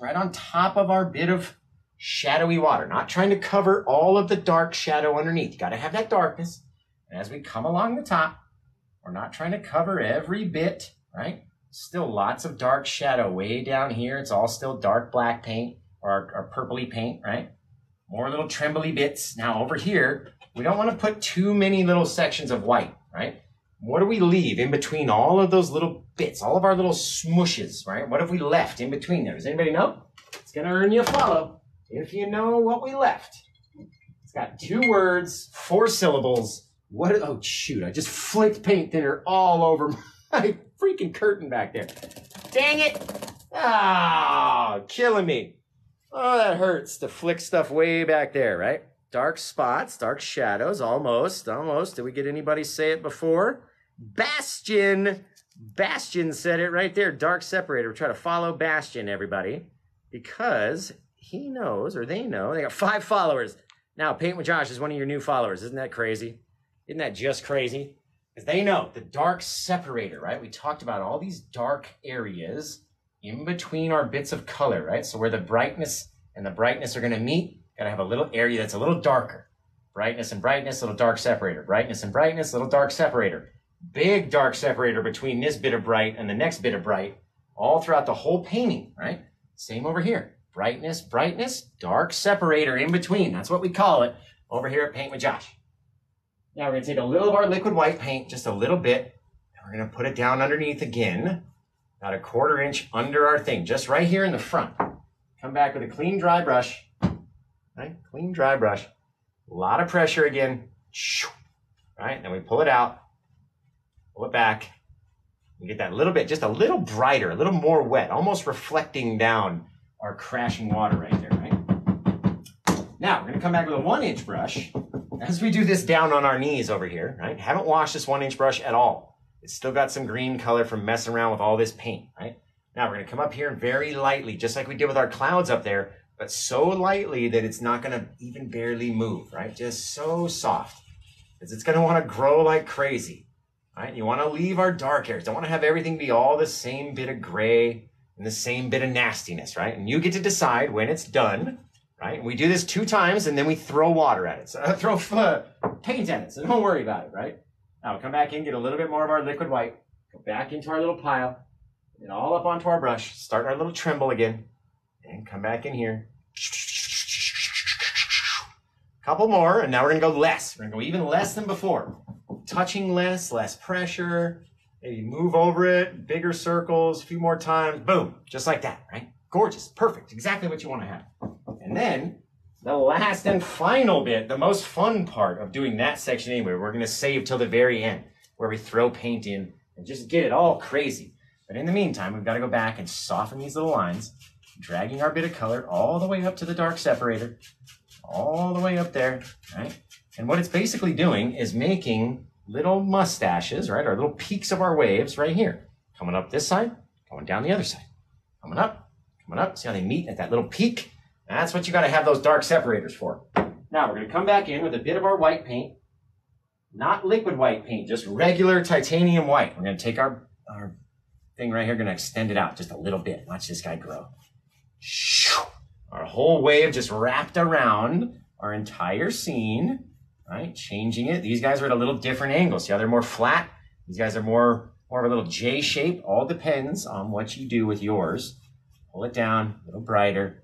Right on top of our bit of shadowy water. Not trying to cover all of the dark shadow underneath. You gotta have that darkness. And as we come along the top, we're not trying to cover every bit, right? Still lots of dark shadow way down here. It's all still dark black paint or our purpley paint, right? More little trembly bits. Now over here, we don't wanna put too many little sections of white, right? What do we leave in between all of those little bits, all of our little smooshes, right? What have we left in between there? Does anybody know? It's gonna earn you a follow if you know what we left. It's got two words, four syllables. What, oh shoot, I just flicked paint thinner all over my freaking curtain back there. Dang it. Ah, oh, killing me. Oh, that hurts to flick stuff way back there, right? Dark spots, dark shadows, almost, almost. Did we get anybody say it before? Bastion, Bastion said it right there, dark separator. We're trying to follow Bastion, everybody, because he knows, or they know, they got five followers. Now, Paint With Josh is one of your new followers. Isn't that crazy? Isn't that just crazy? Because they know the dark separator, right? We talked about all these dark areas in between our bits of color, right? So where the brightness and the brightness are gonna meet, gotta have a little area that's a little darker. Brightness and brightness, little dark separator. Brightness and brightness, little dark separator. Big dark separator between this bit of bright and the next bit of bright, all throughout the whole painting, right? Same over here. Brightness, brightness, dark separator in between. That's what we call it over here at Paint With Josh. Now we're gonna take a little of our liquid white paint, just a little bit, and we're gonna put it down underneath again, about a quarter inch under our thing, just right here in the front. Come back with a clean, dry brush. Right? Clean, dry brush, a lot of pressure again, right? Then we pull it out, pull it back, and get that little bit, just a little brighter, a little more wet, almost reflecting down our crashing water right there, right? Now, we're gonna come back with a one inch brush. As we do this down on our knees over here, right? Haven't washed this one inch brush at all. It's still got some green color from messing around with all this paint, right? Now we're gonna come up here and very lightly, just like we did with our clouds up there, but so lightly that it's not gonna even barely move, right? Just so soft, because it's gonna wanna grow like crazy, right? You wanna leave our dark areas. Don't wanna have everything be all the same bit of gray and the same bit of nastiness, right? And you get to decide when it's done, right? And we do this two times and then we throw water at it. So uh, throw uh, paint at it, so don't worry about it, right? Now we'll come back in, get a little bit more of our liquid white, go back into our little pile, get it all up onto our brush, start our little tremble again, and come back in here. Couple more, and now we're gonna go less. We're gonna go even less than before. Touching less, less pressure. Maybe move over it, bigger circles, a few more times, boom, just like that, right? Gorgeous, perfect, exactly what you wanna have. And then, the last and final bit, the most fun part of doing that section anyway, we're gonna save till the very end, where we throw paint in and just get it all crazy. But in the meantime, we've gotta go back and soften these little lines, dragging our bit of color all the way up to the dark separator, all the way up there, right? And what it's basically doing is making little mustaches, right? Our little peaks of our waves right here. Coming up this side, going down the other side. Coming up, coming up. See how they meet at that little peak? That's what you gotta have those dark separators for. Now we're gonna come back in with a bit of our white paint, not liquid white paint, just regular titanium white. We're gonna take our, our thing right here, gonna extend it out just a little bit. Watch this guy grow. Our whole wave just wrapped around our entire scene, right? Changing it. These guys are at a little different angle. See how they're more flat? These guys are more, more of a little J shape. All depends on what you do with yours. Pull it down, a little brighter,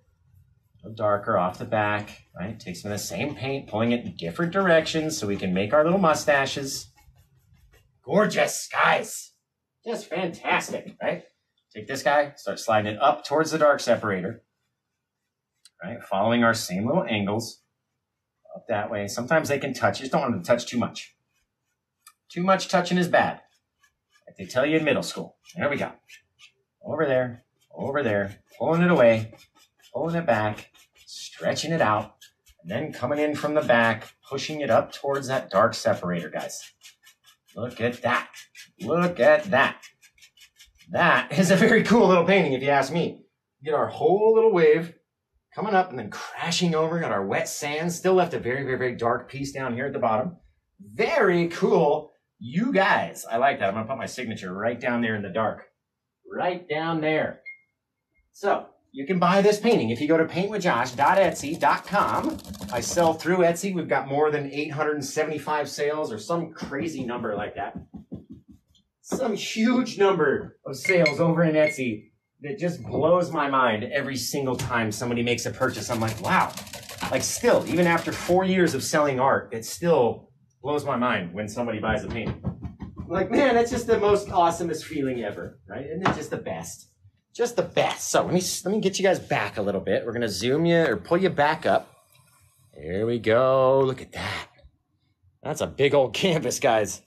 a little darker off the back, right? Take some of the same paint, pulling it in different directions so we can make our little mustaches. Gorgeous, guys. Just fantastic, right? Take this guy, start sliding it up towards the dark separator, right? Following our same little angles up that way. Sometimes they can touch. You just don't want them to touch too much. Too much touching is bad, like they tell you in middle school. There we go. Over there, over there, pulling it away, pulling it back, stretching it out, and then coming in from the back, pushing it up towards that dark separator, guys. Look at that. Look at that. That is a very cool little painting, if you ask me. Get our whole little wave coming up and then crashing over. Got our wet sand. Still left a very, very, very dark piece down here at the bottom. Very cool. You guys, I like that. I'm going to put my signature right down there in the dark. Right down there. So, you can buy this painting. If you go to paint with josh dot etsy dot com, I sell through Etsy. We've got more than eight hundred seventy-five sales or some crazy number like that. Some huge number of sales over in Etsy that just blows my mind every single time somebody makes a purchase. I'm like, wow. Like still, even after four years of selling art, it still blows my mind when somebody buys a painting. I'm like, man, that's just the most awesomest feeling ever, right? Isn't it just the best? Just the best. So let me let me get you guys back a little bit. We're gonna zoom you or pull you back up. There we go. Look at that. That's a big old canvas, guys.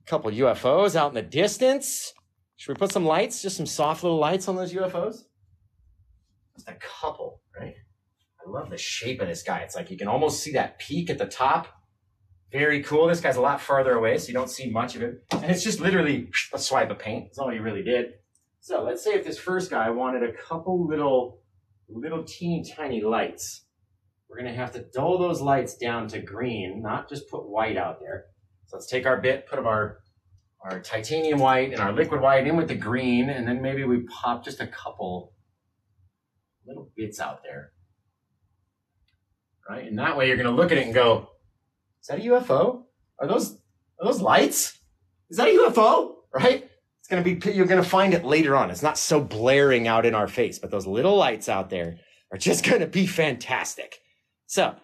A couple U F Os out in the distance. Should we put some lights? Just some soft little lights on those U F Os? Just a couple, right? I love the shape of this guy. It's like you can almost see that peak at the top. Very cool. This guy's a lot farther away, so you don't see much of it. And it's just literally a swipe of paint. That's all he really did. So let's say if this first guy wanted a couple little, little teeny tiny lights, we're gonna have to dull those lights down to green, not just put white out there. So let's take our bit, put our, our titanium white and our liquid white in with the green, and then maybe we pop just a couple little bits out there, right? And that way you're gonna look at it and go, is that a U F O? Are those, are those lights? Is that a U F O, right? It's going to be, you're going to find it later on. It's not so blaring out in our face, but those little lights out there are just going to be fantastic. So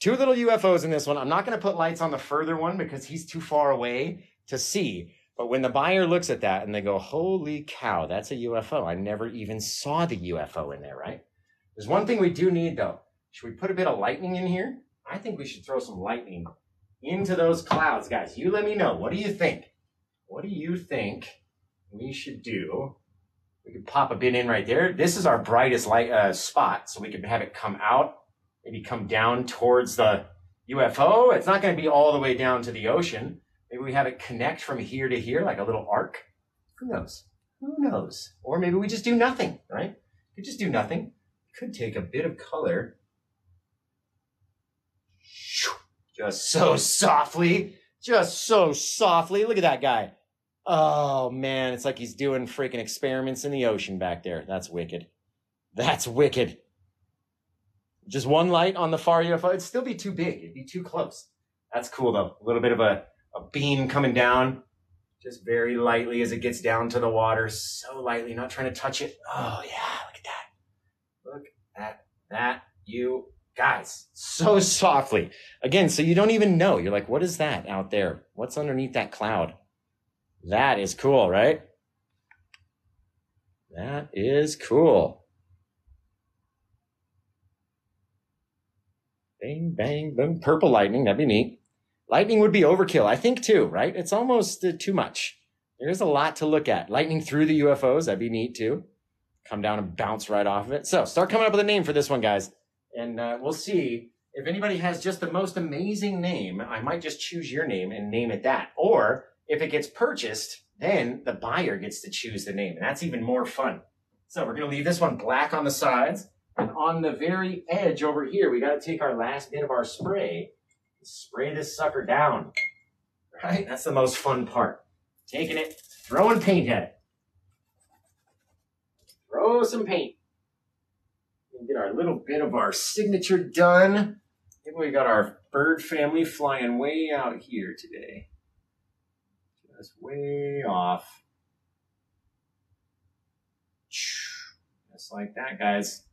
two little U F Os in this one. I'm not going to put lights on the further one because he's too far away to see. But when the buyer looks at that and they go, holy cow, that's a U F O. I never even saw the U F O in there, right? There's one thing we do need though. Should we put a bit of lightning in here? I think we should throw some lightning into those clouds, guys. You let me know. What do you think? What do you think? We should do, we could pop a bit in right there. This is our brightest light uh, spot, so we could have it come out, maybe come down towards the U F O. It's not gonna be all the way down to the ocean. Maybe we have it connect from here to here, like a little arc. Who knows? Who knows? Or maybe we just do nothing, right? We just do nothing. Could take a bit of color. Just so softly, just so softly. Look at that guy. Oh man, it's like he's doing freaking experiments in the ocean back there. That's wicked. That's wicked. Just one light on the far U F O. It'd still be too big. It'd be too close. That's cool though. A little bit of a, a beam coming down. Just very lightly as it gets down to the water. So lightly, not trying to touch it. Oh yeah, look at that. Look at that, you guys. So softly. Again, so you don't even know. You're like, what is that out there? What's underneath that cloud? That is cool, right? That is cool. Bang, bang, boom. Purple lightning, that'd be neat. Lightning would be overkill, I think too, right? It's almost uh, too much. There's a lot to look at. Lightning through the U F Os, that'd be neat too. Come down and bounce right off of it. So start coming up with a name for this one, guys. And uh, we'll see if anybody has just the most amazing name. I might just choose your name and name it that. Or if it gets purchased, then the buyer gets to choose the name, and that's even more fun. So we're going to leave this one black on the sides, and on the very edge over here, we got to take our last bit of our spray and spray this sucker down, right? That's the most fun part. Taking it, throwing paint at it. Throw some paint. We'll get our little bit of our signature done. Maybe we got our bird family flying way out here today. That's way off. Just like that, guys.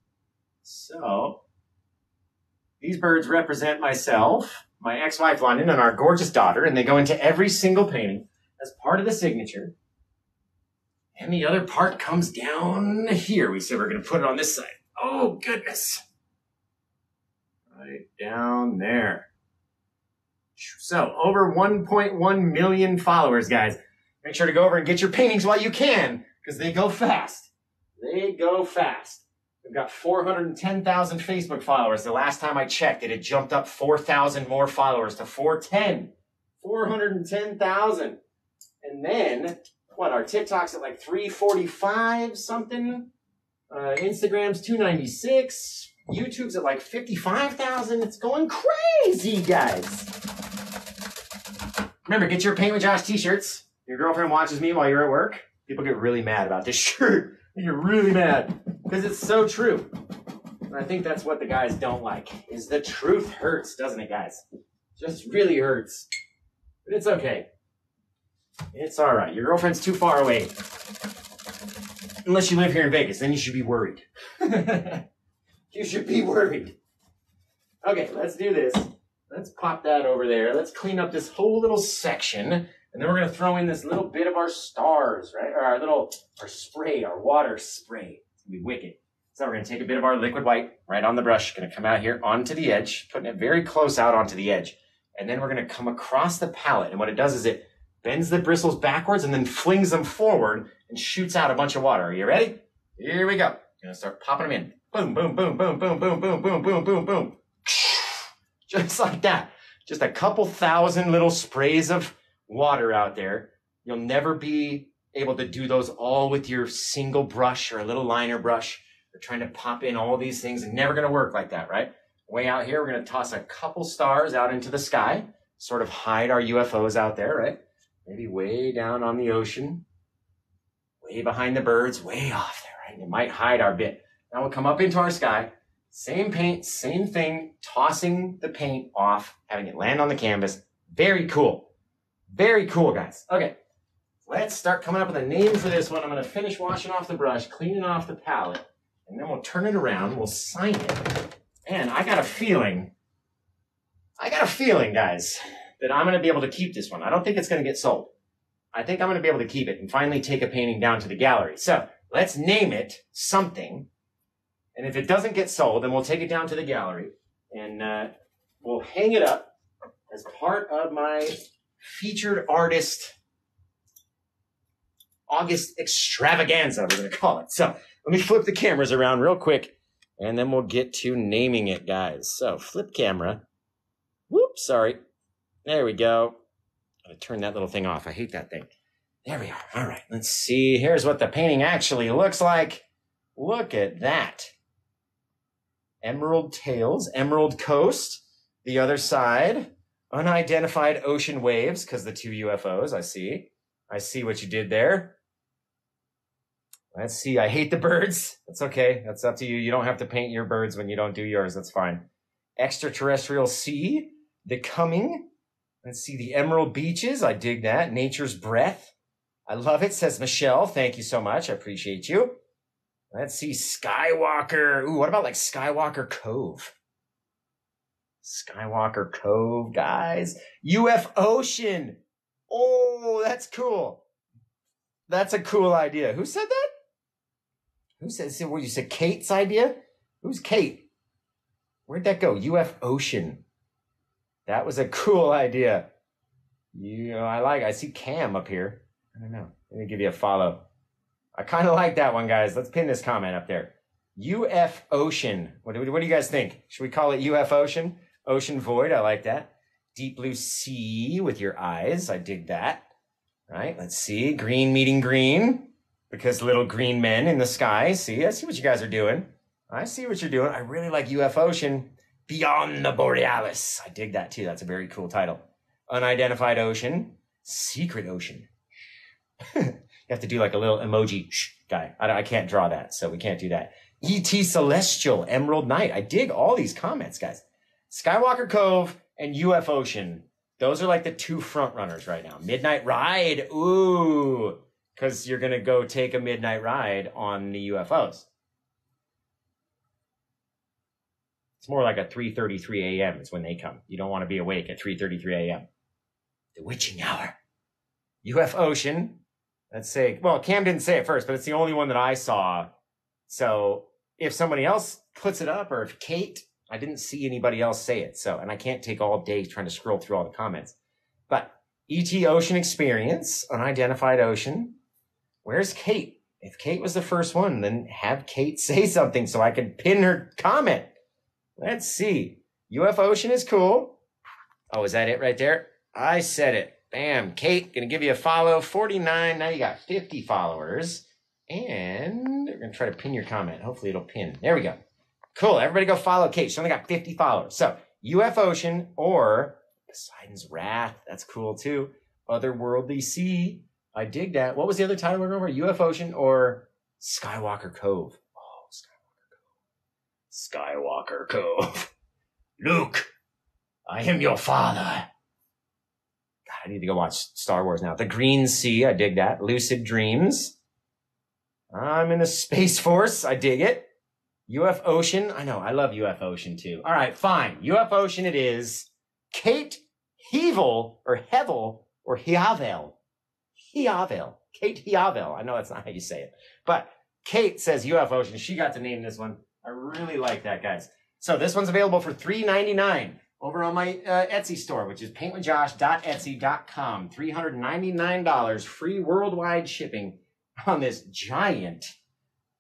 So these birds represent myself, my ex-wife London, and our gorgeous daughter, and they go into every single painting as part of the signature. And the other part comes down here. We said we're going to put it on this side. Oh, goodness. Right down there. So over one point one million followers, guys. Make sure to go over and get your paintings while you can, because they go fast. They go fast. We've got four hundred ten thousand Facebook followers. The last time I checked, it had jumped up four thousand more followers to four ten. four hundred ten thousand. And then, what, our TikTok's at like three forty-five something. Uh, Instagram's two ninety-six. YouTube's at like fifty-five thousand. It's going crazy, guys. Remember, get your Paint With Josh t-shirts. Your girlfriend watches me while you're at work. People get really mad about this shirt. And you're really mad. Because it's so true. And I think that's what the guys don't like, is the truth hurts, doesn't it, guys? Just really hurts. But it's okay. It's all right. Your girlfriend's too far away. Unless you live here in Vegas, then you should be worried. You should be worried. Okay, let's do this. Let's pop that over there. Let's clean up this whole little section. And then we're going to throw in this little bit of our stars, right? Or our little, our spray, our water spray. It's going to be wicked. So we're going to take a bit of our liquid white right on the brush. Going to come out here onto the edge, putting it very close out onto the edge. And then we're going to come across the palette. And what it does is it bends the bristles backwards and then flings them forward and shoots out a bunch of water. Are you ready? Here we go. Going to start popping them in. Boom, boom, boom, boom, boom, boom, boom, boom, boom, boom, boom. Just like that. Just a couple thousand little sprays of water out there. You'll never be able to do those all with your single brush or a little liner brush. We're trying to pop in all these things. It's never going to work like that, right? Way out here, we're going to toss a couple stars out into the sky, sort of hide our U F Os out there, right? Maybe way down on the ocean, way behind the birds, way off there, right? It might hide our bit. Now we'll come up into our sky. Same paint, same thing, tossing the paint off, having it land on the canvas. Very cool. Very cool, guys. Okay, let's start coming up with a name for this one. I'm going to finish washing off the brush, cleaning off the palette, and then we'll turn it around. We'll sign it. And I got a feeling, I got a feeling, guys, that I'm going to be able to keep this one. I don't think it's going to get sold. I think I'm going to be able to keep it and finally take a painting down to the gallery. So let's name it something. And if it doesn't get sold, then we'll take it down to the gallery and uh, we'll hang it up as part of my featured artist August extravaganza, we're going to call it. So let me flip the cameras around real quick and then we'll get to naming it, guys. So flip camera. Whoops, sorry. There we go. I'm going to turn that little thing off. I hate that thing. There we are. All right, let's see. Here's what the painting actually looks like. Look at that. Emerald Tails, Emerald Coast, the other side, unidentified ocean waves, because the two U F Os, I see. I see what you did there. Let's see, I hate the birds. That's okay, that's up to you. You don't have to paint your birds when you don't do yours, that's fine. Extraterrestrial sea, the coming. Let's see, the Emerald Beaches, I dig that. Nature's breath, I love it, says Michelle. Thank you so much, I appreciate you. Let's see, Skywalker. Ooh, what about like Skywalker Cove? Skywalker Cove, guys. U F Ocean. Oh, that's cool. That's a cool idea. Who said that? Who said, said what you said, Kate's idea? Who's Kate? Where'd that go? U F Ocean. That was a cool idea. You know, I like, I see Cam up here. I don't know. Let me give you a follow. I kind of like that one, guys. Let's pin this comment up there. U F Ocean. What do, what do you guys think? Should we call it U F Ocean? Ocean Void. I like that. Deep Blue Sea with your eyes. I dig that. All right. Let's see. Green meeting green. Because little green men in the sky. See? I see what you guys are doing. I see what you're doing. I really like U F Ocean. Beyond the Borealis. I dig that, too. That's a very cool title. Unidentified Ocean. Secret Ocean. You have to do like a little emoji shh, guy. I, I can't draw that, so we can't do that. E T Celestial, Emerald Night. I dig all these comments, guys. Skywalker Cove and U F Ocean. Those are like the two front runners right now. Midnight Ride. Ooh, because you're going to go take a midnight ride on the U F Os. It's more like a three thirty-three a m is when they come. You don't want to be awake at three thirty-three a m The witching hour. U F Ocean. Let's say, well, Cam didn't say it first, but it's the only one that I saw. So if somebody else puts it up, or if Kate, I didn't see anybody else say it. So, and I can't take all day trying to scroll through all the comments. But E T Ocean Experience, Unidentified Ocean. Where's Kate? If Kate was the first one, then have Kate say something so I can pin her comment. Let's see. U F Ocean is cool. Oh, is that it right there? I said it. Bam, Kate, gonna give you a follow, forty-nine, now you got fifty followers, and we're gonna try to pin your comment. Hopefully it'll pin, there we go. Cool, everybody go follow Kate, she only got fifty followers. So, U F Ocean or Poseidon's Wrath. That's cool too. Otherworldly Sea. I dig that. What was the other title we remember? U F Ocean or Skywalker Cove? Oh, Skywalker Cove. Skywalker Cove. Luke, I am your father. God, I need to go watch Star Wars now. The Green Sea. I dig that. Lucid Dreams. I'm in a Space Force. I dig it. U F Ocean. I know. I love U F Ocean too. All right, fine. U F Ocean it is. Kate Hevel or Hevel or Hiavel. Hiavel. Kate Hiavel. I know that's not how you say it. But Kate says U F Ocean. She got to name this one. I really like that, guys. So this one's available for three ninety-nine over on my uh, Etsy store, which is paint with josh dot etsy dot com. three ninety-nine dollars, free worldwide shipping on this giant,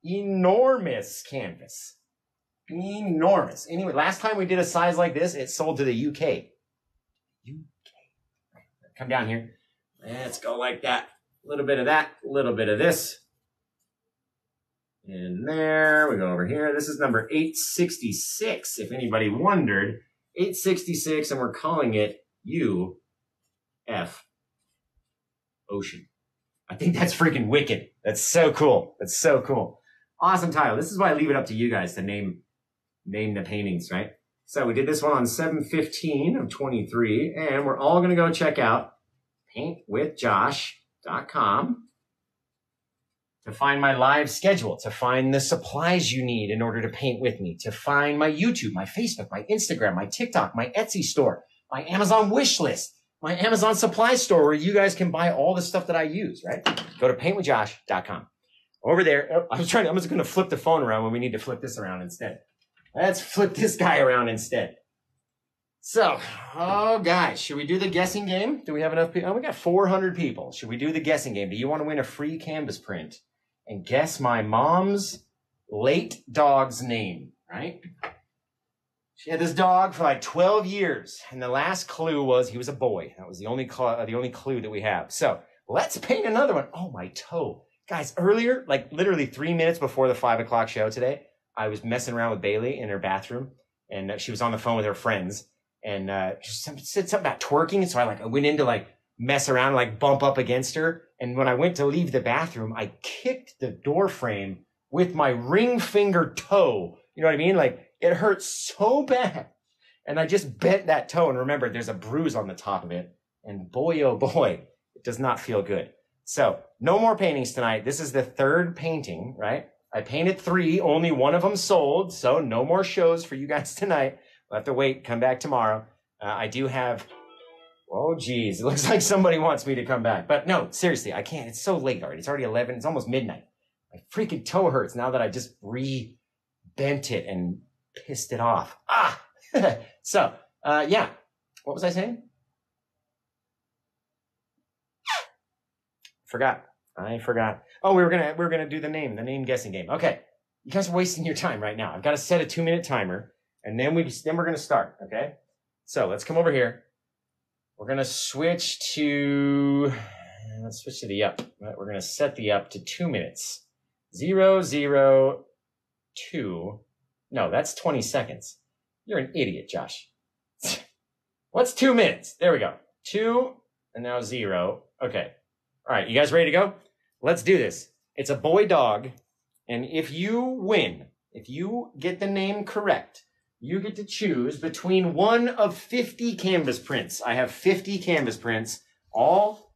enormous canvas. Enormous. Anyway, last time we did a size like this, it sold to the U K. U K. Come down here. Let's go like that. A little bit of that, a little bit of this. And there we go over here. This is number eight sixty-six, if anybody wondered. eight sixty-six, and we're calling it U F Ocean. I think that's freaking wicked. That's so cool. That's so cool. Awesome title. This is why I leave it up to you guys to name name the paintings, right? So we did this one on seven fifteen of twenty-three, and we're all going to go check out paint with josh dot com to find my live schedule, to find the supplies you need in order to paint with me, to find my YouTube, my Facebook, my Instagram, my TikTok, my Etsy store, my Amazon wish list, my Amazon supply store where you guys can buy all the stuff that I use, right? Go to paint with josh dot com. Over there, I was trying to, I'm just going to flip the phone around when we need to flip this around instead. Let's flip this guy around instead. So, oh guys, should we do the guessing game? Do we have enough people? Oh, we got four hundred people. Should we do the guessing game? Do you want to win a free canvas print and guess my mom's late dog's name, right? She had this dog for like twelve years, and the last clue was he was a boy. That was the only cl- the only clue that we have. So let's paint another one. Oh, my toe. Guys, earlier, like literally three minutes before the five o'clock show today, I was messing around with Bailey in her bathroom, and she was on the phone with her friends, and uh, she said something about twerking, so I like I went in to like mess around, like bump up against her, and when I went to leave the bathroom, I kicked the door frame with my ring finger toe. You know what I mean? Like, it hurt so bad. And I just bent that toe. And remember, there's a bruise on the top of it. And boy, oh boy, it does not feel good. So no more paintings tonight. This is the third painting, right? I painted three. Only one of them sold. So no more shows for you guys tonight. We'll have to wait. Come back tomorrow. Uh, I do have... Oh, geez. It looks like somebody wants me to come back. But no, seriously, I can't. It's so late already. It's already eleven. It's almost midnight. My freaking toe hurts now that I just re-bent it and... pissed it off. Ah! So, uh, yeah. What was I saying? Forgot. I forgot. Oh, we were gonna we were gonna do the name, the name guessing game. Okay. You guys are wasting your time right now. I've got to set a two minute timer, and then we then we're gonna start. Okay. So let's come over here. We're gonna switch to let's switch to the up. Right? We're gonna set the up to two minutes. Zero zero two. No, that's twenty seconds. You're an idiot, Josh. What's two minutes? There we go. Two and now zero. Okay. All right. You guys ready to go? Let's do this. It's a boy dog. And if you win, if you get the name correct, you get to choose between one of fifty canvas prints. I have fifty canvas prints, all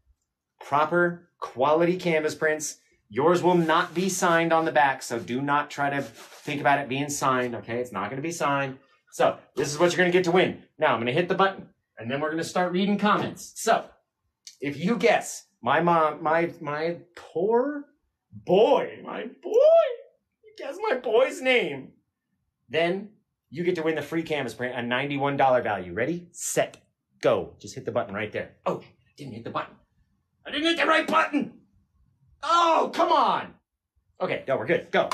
proper quality canvas prints. Yours will not be signed on the back, so do not try to think about it being signed, okay? It's not going to be signed. So this is what you're going to get to win. Now I'm going to hit the button, and then we're going to start reading comments. So if you guess, my mom, my my poor boy, my boy, you guess my boy's name, then you get to win the free canvas print, a ninety-one dollar value. Ready, set, go. Just hit the button right there. Oh, I didn't hit the button. I didn't hit the right button. Oh, come on. Okay, no, we're good. Go.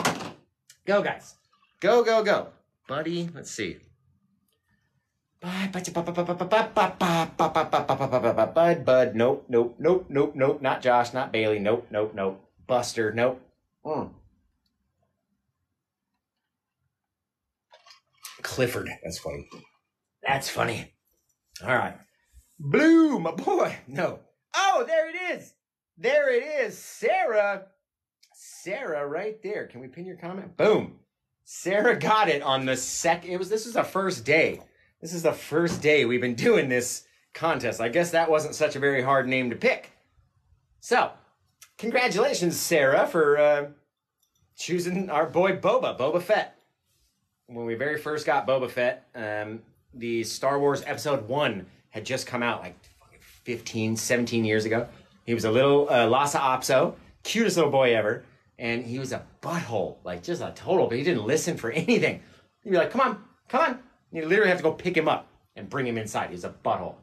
Go, guys. Go, go, go. Buddy, let's see. Bud, bud. Nope, nope, nope, nope, nope. Not Josh, not Bailey. Nope, nope, nope. Buster, nope. Mm. Clifford. That's funny. That's funny. All right. Blue, my boy. No. Oh, there it is. There it is. Sarah. Sarah right there. Can we pin your comment? Boom. Sarah got it on the second. It was, this is the first day. This is the first day we've been doing this contest. I guess that wasn't such a very hard name to pick. So, congratulations, Sarah, for uh, choosing our boy Boba, Boba Fett. When we very first got Boba Fett, um, the Star Wars Episode one had just come out like fifteen, seventeen years ago. He was a little uh, Lhasa Apso, cutest little boy ever, and he was a butthole, like just a total, but he didn't listen for anything. He'd be like, come on, come on. You literally have to go pick him up and bring him inside. He was a butthole.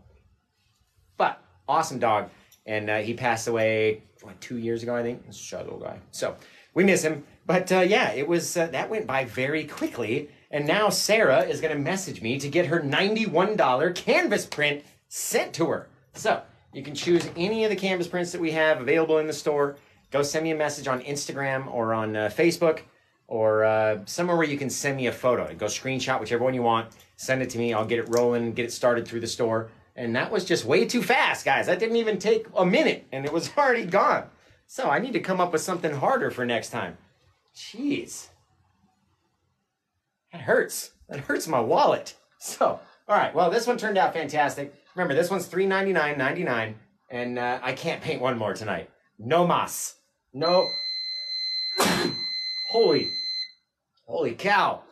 But awesome dog, and uh, he passed away, what, two years ago, I think? Struggle guy. So we miss him, but uh, yeah, it was uh, that went by very quickly. And now Sarah is going to message me to get her ninety-one dollar canvas print sent to her. So you can choose any of the canvas prints that we have available in the store. Go send me a message on Instagram or on uh, Facebook or uh, somewhere where you can send me a photo. Go screenshot whichever one you want. Send it to me. I'll get it rolling, get it started through the store. And that was just way too fast, guys. That didn't even take a minute, and it was already gone. So I need to come up with something harder for next time. Jeez. That hurts. That hurts my wallet. So, all right. Well, this one turned out fantastic. Remember, this one's three ninety-nine ninety-nine, and uh, I can't paint one more tonight. No mas. No. Holy. Holy cow.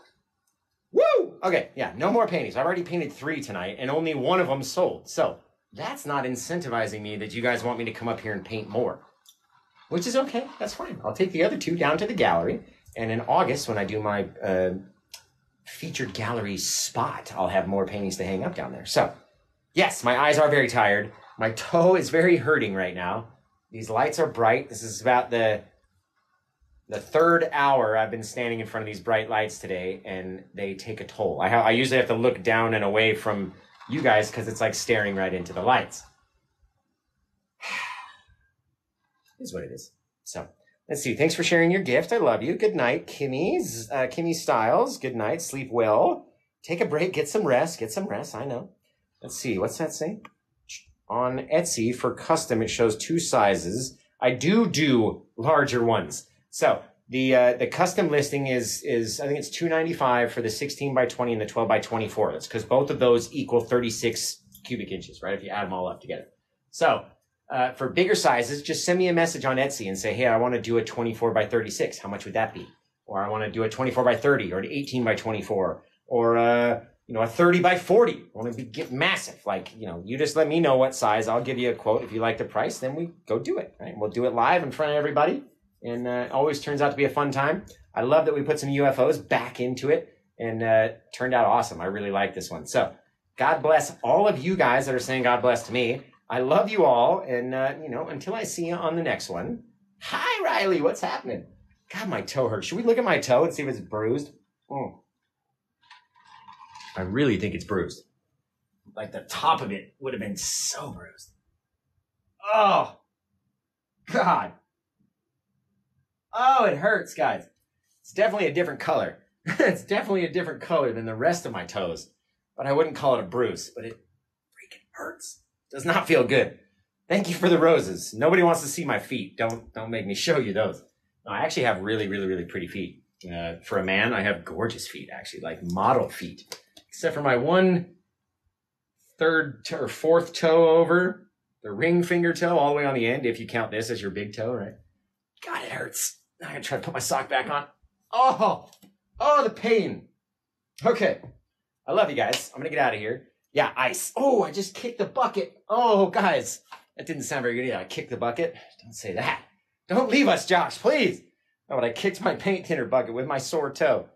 Woo! Okay, yeah, no more paintings. I've already painted three tonight, and only one of them sold. So that's not incentivizing me that you guys want me to come up here and paint more, which is okay. That's fine. I'll take the other two down to the gallery, and in August, when I do my... Uh, featured gallery spot, I'll have more paintings to hang up down there. So yes, my eyes are very tired. My toe is very hurting right now. These lights are bright. This is about the the third hour I've been standing in front of these bright lights today, and they take a toll. I, I usually have to look down and away from you guys because it's like staring right into the lights. Is what it is. So let's see. Thanks for sharing your gift. I love you. Good night, Kimmy's, uh, Kimmy Styles. Good night. Sleep well. Take a break. Get some rest. Get some rest. I know. Let's see. What's that say? On Etsy for custom, it shows two sizes. I do do larger ones. So the uh, the custom listing is is I think it's two ninety-five for the sixteen by twenty and the twelve by twenty-four. That's because both of those equal thirty-six cubic inches, right? If you add them all up together. So. Uh, for bigger sizes, just send me a message on Etsy and say, hey, I want to do a twenty-four by thirty-six. How much would that be? Or I want to do a twenty-four by thirty or an eighteen by twenty-four or, uh, you know, a thirty by forty. I want to be, get massive. Like, you know, you just let me know what size. I'll give you a quote. If you like the price, then we go do it. Right? We'll do it live in front of everybody. And uh, it always turns out to be a fun time. I love that we put some U F Os back into it and uh, turned out awesome. I really like this one. So God bless all of you guys that are saying God bless to me. I love you all, and, uh, you know, until I see you on the next one. Hi, Riley, what's happening? God, my toe hurts. Should we look at my toe and see if it's bruised? Mm. I really think it's bruised. Like, the top of it would have been so bruised. Oh, God. Oh, it hurts, guys. It's definitely a different color. It's definitely a different color than the rest of my toes, but I wouldn't call it a bruise, but it freaking hurts. Does not feel good. Thank you for the roses. Nobody wants to see my feet. Don't don't make me show you those. No, I actually have really, really, really pretty feet. Uh, for a man, I have gorgeous feet, actually, like model feet. Except for my one third to, or fourth toe over, the ring finger toe all the way on the end, if you count this as your big toe, right? God, it hurts. I'm going to try to put my sock back on. Oh, oh, the pain. Okay. I love you guys. I'm going to get out of here. Yeah, ice. Oh, I just kicked the bucket. Oh, guys, that didn't sound very good either. I kicked the bucket. Don't say that. Don't leave us, Josh, please. No, but I kicked my paint thinner bucket with my sore toe.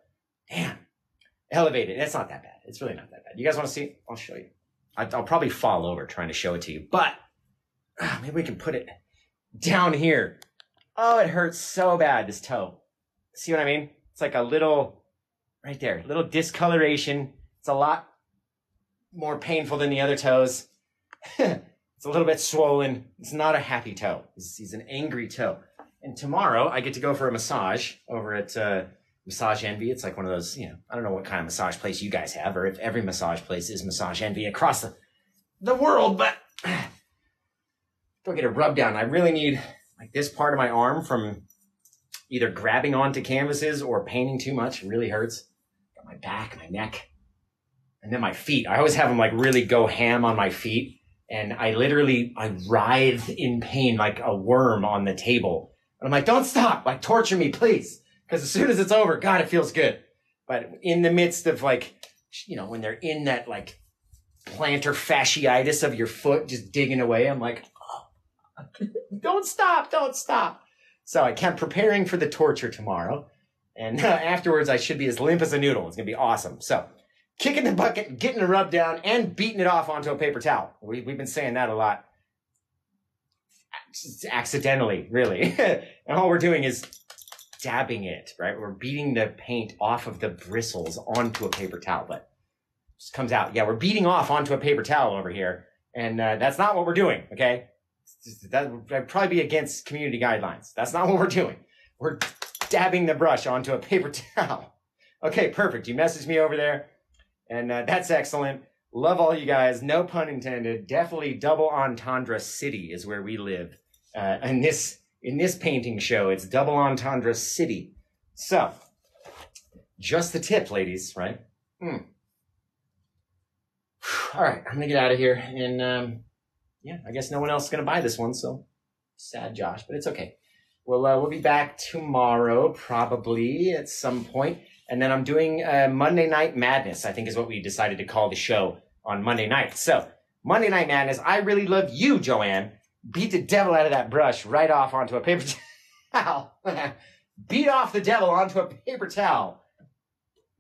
Damn. Elevated. It's not that bad. It's really not that bad. You guys want to see it? I'll show you. I'll probably fall over trying to show it to you, but uh, maybe we can put it down here. Oh, it hurts so bad, this toe. See what I mean? It's like a little, right there, little discoloration. It's a lot more painful than the other toes. It's a little bit swollen. It's not a happy toe. He's an angry toe. And tomorrow I get to go for a massage over at uh, Massage Envy. It's like one of those, you know, I don't know what kind of massage place you guys have, or if every massage place is Massage Envy across the the world, but do I get a rub down? I really need like this part of my arm from either grabbing onto canvases or painting too much. It really hurts. Got my back, my neck, and then my feet. I always have them like really go ham on my feet. And I literally, I writhe in pain like a worm on the table. And I'm like, don't stop, like torture me, please. Because as soon as it's over, God, it feels good. But in the midst of like, you know, when they're in that like plantar fasciitis of your foot, just digging away, I'm like, oh, don't stop, don't stop. So I kept preparing for the torture tomorrow. And uh, afterwards, I should be as limp as a noodle. It's gonna be awesome. So kicking the bucket, getting a rub down, and beating it off onto a paper towel. We, we've been saying that a lot. Accidentally, really. And all we're doing is dabbing it, right? We're beating the paint off of the bristles onto a paper towel, but it just comes out. Yeah, we're beating off onto a paper towel over here, and uh, that's not what we're doing, okay? Just, that would probably be against community guidelines. That's not what we're doing. We're dabbing the brush onto a paper towel. Okay, perfect. You messaged me over there, and uh, that's excellent. Love all you guys, no pun intended. Definitely double entendre city is where we live. Uh, in this in this painting show, it's double entendre city. So, just the tip, ladies, right? Mm. All right, I'm gonna get out of here. And um, yeah, I guess no one else is gonna buy this one, so sad, Josh, but it's okay. Well, uh, we'll be back tomorrow, probably at some point. And then I'm doing uh, Monday Night Madness, I think is what we decided to call the show on Monday night. So Monday Night Madness, I really love you, Joanne. Beat the devil out of that brush right off onto a paper towel. Beat off the devil onto a paper towel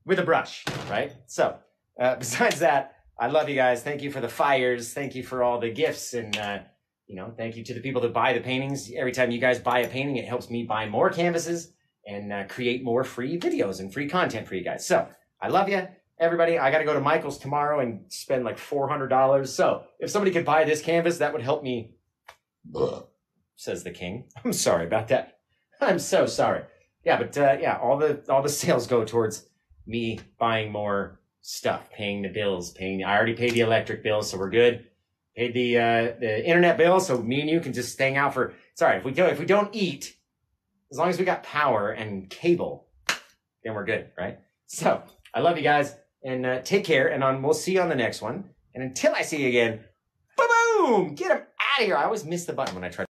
with a brush, right? So uh, besides that, I love you guys. Thank you for the fires. Thank you for all the gifts. And, uh, you know, thank you to the people that buy the paintings. Every time you guys buy a painting, it helps me buy more canvases and uh, create more free videos and free content for you guys. So I love you, everybody. I got to go to Michael's tomorrow and spend like four hundred dollars. So if somebody could buy this canvas, that would help me, says the king. I'm sorry about that. I'm so sorry. Yeah, but uh, yeah, all the all the sales go towards me buying more stuff, paying the bills, paying. I already paid the electric bill, so we're good. Paid the uh, the internet bill, so me and you can just hang out for. Sorry, if we go, if we don't eat. As long as we got power and cable, then we're good, right? So I love you guys, and uh, take care, and on, we'll see you on the next one. And until I see you again, ba-boom! Get them out of here. I always miss the button when I try to...